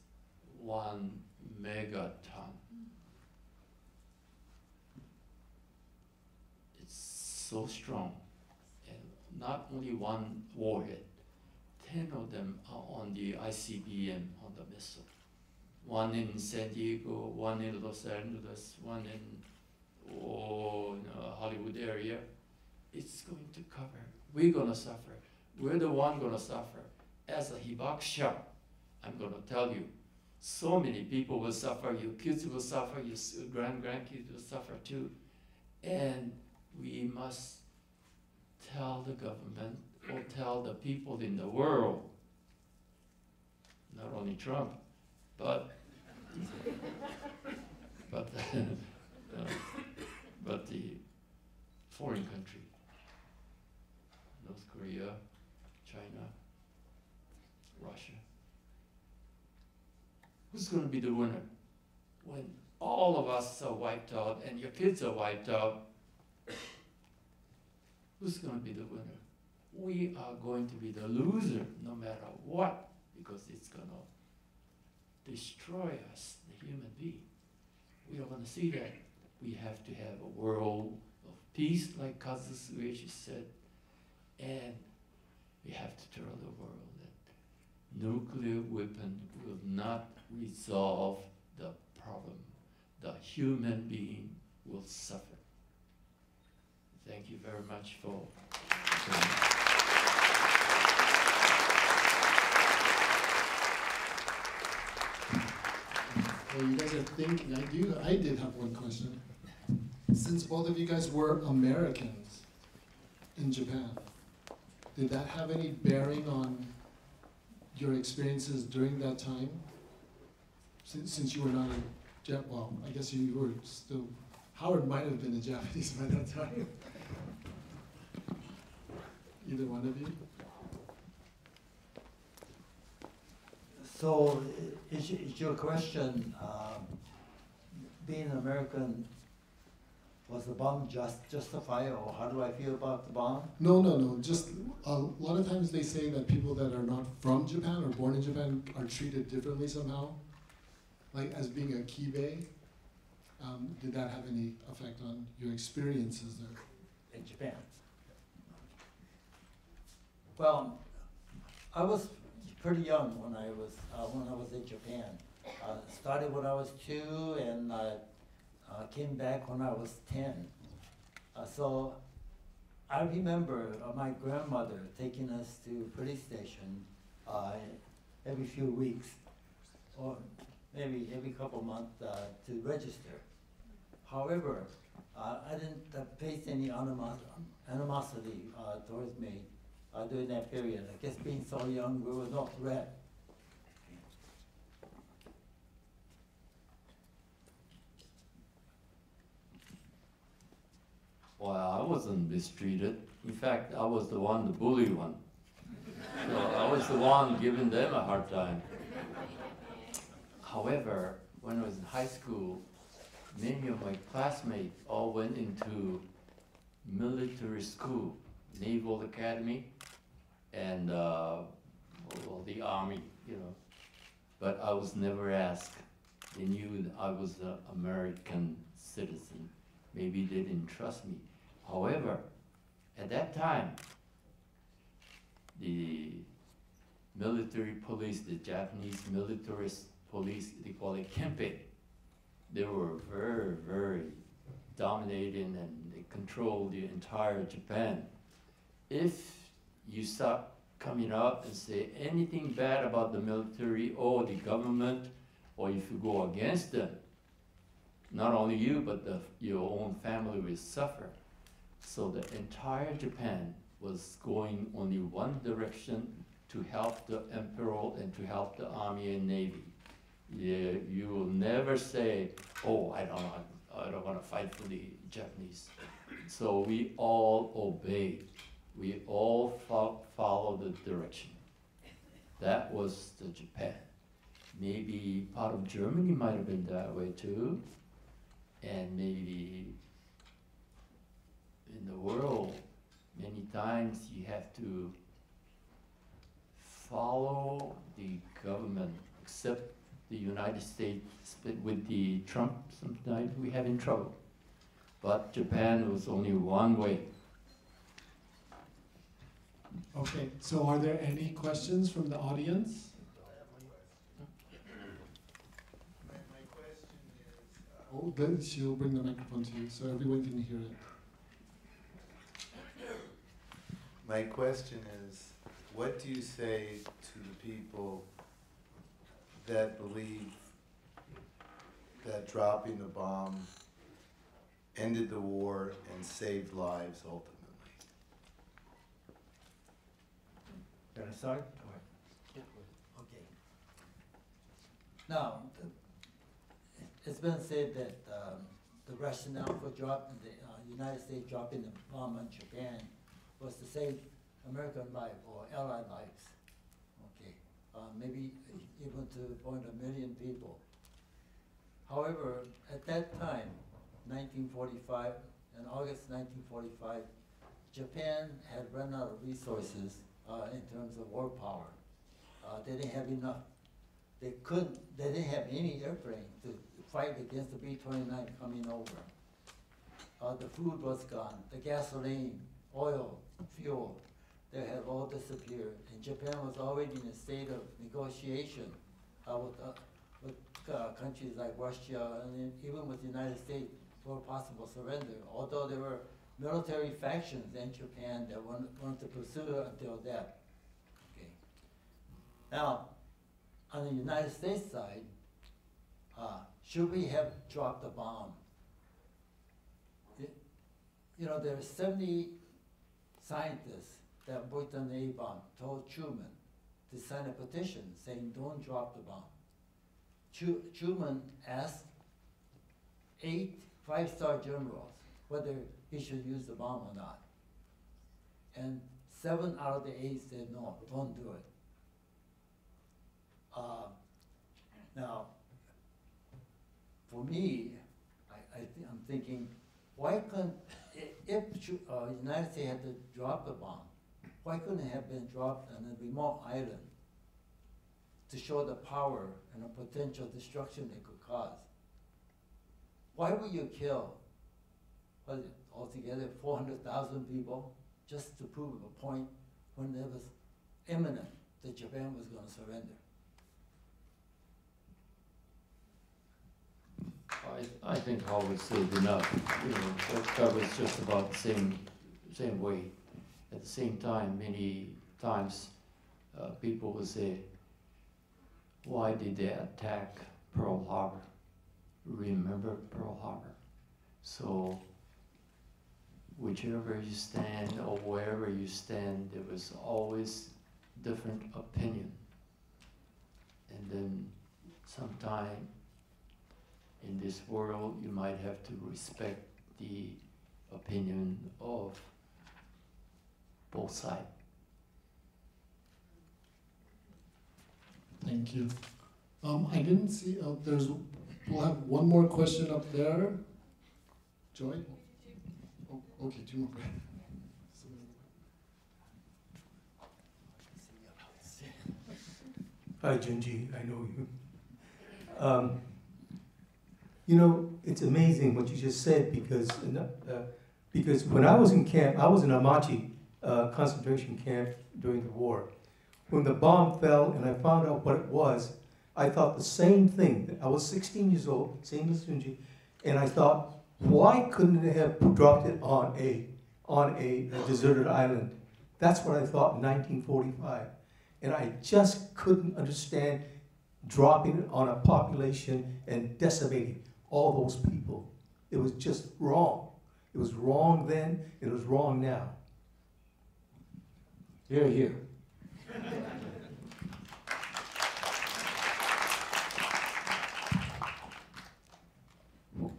one megaton. It's so strong, and not only one warhead, ten of them are on the I C B M, on the missile. One in San Diego, one in Los Angeles, one in oh, you know, Hollywood area. It's going to cover. We're gonna suffer. We're the one gonna suffer. As a hibakusha, I'm going to tell you. So many people will suffer, your kids will suffer, your grand-grandkids will suffer too. And we must tell the government or tell the people in the world, not only Trump, but, but, uh, but the foreign country, North Korea, China, Russia. Who's going to be the winner? When all of us are wiped out and your kids are wiped out, who's going to be the winner? We are going to be the loser no matter what, because it's going to destroy us, the human being. We are going to see that. We have to have a world of peace, like Kazue Sueishi said, and we have to tell the world that nuclear weapon will not resolve the problem. The human being will suffer. Thank you very much for coming. Well, you guys are thinking. I do. I did have one question. Since both of you guys were Americans in Japan, did that have any bearing on your experiences during that time? Since, since you were not in Japan, well, I guess you were still, Howard might have been a Japanese by that time. Either one of you? So, is, is your question, uh, being an American, was the bomb just justified, or how do I feel about the bomb? No, no, no. Just a lot of times they say that people that are not from Japan or born in Japan are treated differently somehow. Like as being a Kibei, um, did that have any effect on your experiences there? In Japan? Well, I was pretty young when I was uh, when I was in Japan. Uh, started when I was two, and I uh, came back when I was ten. Uh, so I remember uh, my grandmother taking us to police station uh, every few weeks, or maybe every couple months uh, to register. However, uh, I didn't uh, face any animos animosity uh, towards me uh, during that period. I guess being so young, we were not read. Well, I wasn't mistreated. In fact, I was the one, the bully one. So I was the one giving them a hard time. However, when I was in high school, many of my classmates all went into military school, Naval Academy, and uh, well, the Army, you know. But I was never asked. They knew I was an American citizen. Maybe they didn't trust me. However, at that time, the military police, the Japanese military police, they call it Kenpei. They were very, very dominating, and they controlled the entire Japan. If you start coming up and say anything bad about the military or the government, or if you go against them, not only you, but the, your own family will suffer. So the entire Japan was going only one direction, to help the emperor and to help the army and navy. Yeah, you will never say, oh, I don't, I don't want to fight for the Japanese. So we all obeyed. We all fo followed the direction. That was the Japan. Maybe part of Germany might have been that way too. And maybe in the world, many times you have to follow the government, except the United States with the Trump, sometimes we have in trouble. But Japan was only one way. Okay, so are there any questions from the audience? My, my question is... Uh, oh, then she'll bring the microphone to you so everyone can hear it. My question is, what do you say to the people that believe that dropping the bomb ended the war and saved lives ultimately. Can I start? Go ahead. Yeah. Okay. Now, it's been said that um, the rationale for dropping the uh, United States dropping the bomb on Japan was to save American life or Allied lives. Okay, uh, maybe even to the point of a million people. However, at that time, nineteen forty-five, in August nineteen forty-five, Japan had run out of resources uh, in terms of war power. Uh, they didn't have enough. They couldn't. They didn't have any airplane to fight against the B twenty-nine coming over. Uh, the food was gone. The gasoline, oil, fuel, they had all disappeared. And Japan was already in a state of negotiation uh, with, uh, with uh, countries like Russia and even with the United States for possible surrender, although there were military factions in Japan that wanted, wanted to pursue it until that. Okay. Now, on the United States side, uh, should we have dropped the bomb? It, you know, there are seventy scientists that worked on the A-bomb told Truman to sign a petition saying, don't drop the bomb. Tru Truman asked eight five-star generals whether he should use the bomb or not. And seven out of the eight said, no, don't do it. Uh, now, for me, I, I th I'm thinking, why couldn't, if the uh, United States had to drop the bomb, why couldn't it have been dropped on a remote island to show the power and the potential destruction it could cause? Why would you kill, what is it, altogether four hundred thousand people just to prove a point when it was imminent that Japan was going to surrender? I, I think Howard said enough. You know, that covers just about the same, same way. At the same time, many times uh, people will say, why did they attack Pearl Harbor? Remember Pearl Harbor. So whichever you stand or wherever you stand, there was always different opinion. And then sometime in this world, you might have to respect the opinion of both sides. Thank you. Um, I didn't see, uh, there's, we'll have one more question up there. Joy? Oh, okay, two more. Hi, Junji, I know you. Um, you know, it's amazing what you just said, because uh, because when I was in camp, I was in Amachi uh, concentration camp during the war. When the bomb fell and I found out what it was, I thought the same thing. I was sixteen years old, same as Junji, and I thought, why couldn't they have dropped it on a on a deserted island? That's what I thought in nineteen forty-five, and I just couldn't understand dropping it on a population and decimating all those people. It was just wrong. It was wrong then, it was wrong now. Hear, hear.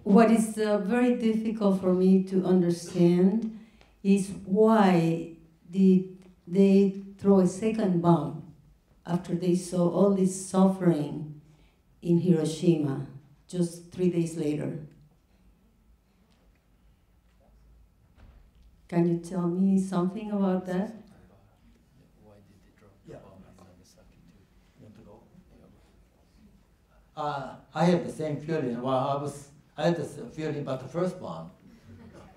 What is uh, very difficult for me to understand is why did they throw a second bomb after they saw all this suffering in Hiroshima just three days later. Can you tell me something about that? Why did they drop the bomb on Nagasaki too? Uh, I had the same feeling. Well, I was, I had the same feeling about the first bomb,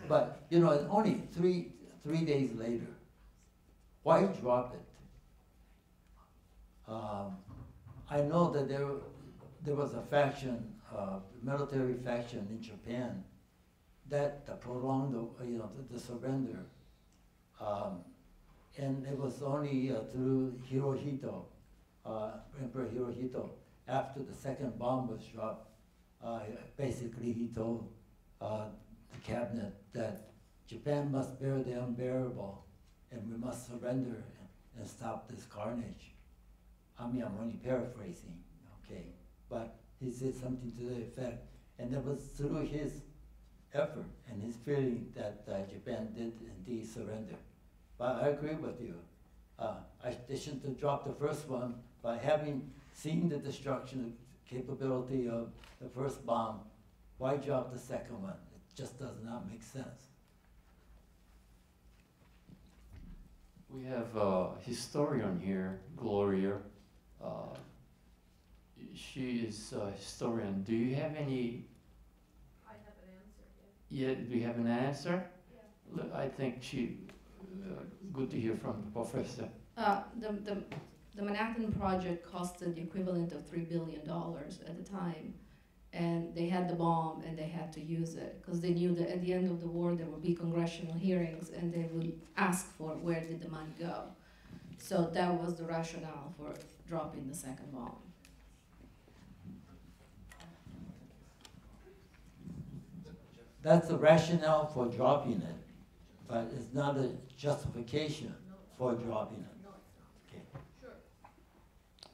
but you know, it's only three three days later. Why drop it? Um, I know that there, there was a faction, uh, military faction in Japan that, that prolonged the, you know, the, the surrender. Um, and it was only uh, through Hirohito, uh, Emperor Hirohito, after the second bomb was dropped, uh, basically he told uh, the cabinet that Japan must bear the unbearable and we must surrender and stop this carnage. I mean, I'm only paraphrasing, okay? But he said something to the effect, and that was through his effort and his feeling that uh, Japan did indeed surrender. But I agree with you. Uh, I, they shouldn't have dropped the first one, but having seen the destruction capability of the first bomb, why drop the second one? It just does not make sense. We have a historian here, Gloria. Uh, she is a historian. Do you have any? I have an answer. Yeah. Yeah, do you have an answer? Yeah. I think she. Uh, good to hear from the professor. Uh, the, the, the Manhattan Project costed the equivalent of three billion dollars at the time. And they had the bomb and they had to use it because they knew that at the end of the war there would be congressional hearings and they would ask for where did the money go. So that was the rationale for dropping the second bomb. That's the rationale for dropping it. But it's not a justification for dropping it. Okay. Sure.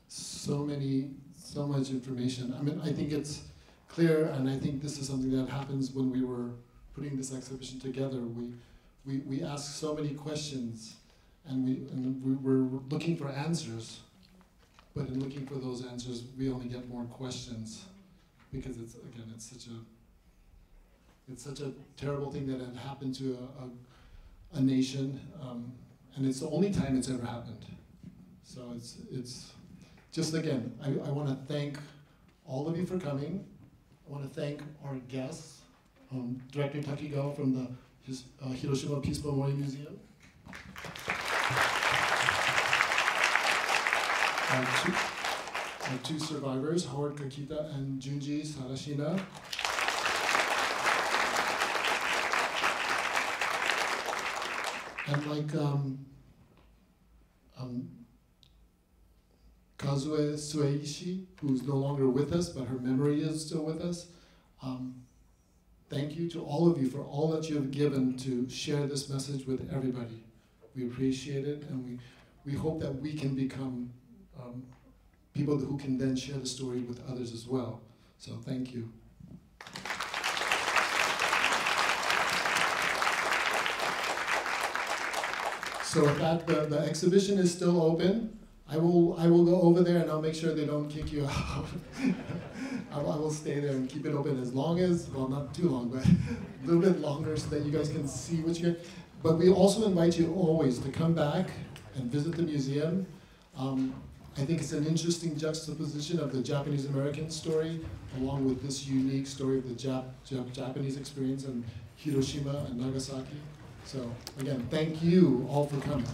So many, so much information. I mean, I think it's clear, and I think this is something that happens when we were putting this exhibition together. We, we, we asked so many questions, and we, and we were looking for answers. But in looking for those answers, we only get more questions, because it's again, it's such a, it's such a terrible thing that had happened to a. a a nation, um, and it's the only time it's ever happened. So it's, it's just again, I, I wanna thank all of you for coming. I wanna thank our guests, um, Director Takigawa from the his, uh, Hiroshima Peace Memorial Museum. Our two, our two survivors, Howard Kakita and Junji Sarashina. And like um, um, Kazue Sueishi, who's no longer with us, but her memory is still with us, um, thank you to all of you for all that you have given to share this message with everybody. We appreciate it, and we, we hope that we can become um, people who can then share the story with others as well. So thank you. So with that, the, the exhibition is still open. I will, I will go over there and I'll make sure they don't kick you out. I, will, I will stay there and keep it open as long as, well, not too long, but a little bit longer so that you guys can see what you get. But we also invite you always to come back and visit the museum. Um, I think it's an interesting juxtaposition of the Japanese-American story along with this unique story of the Jap Jap Japanese experience in Hiroshima and Nagasaki. So, again, thank you all for coming.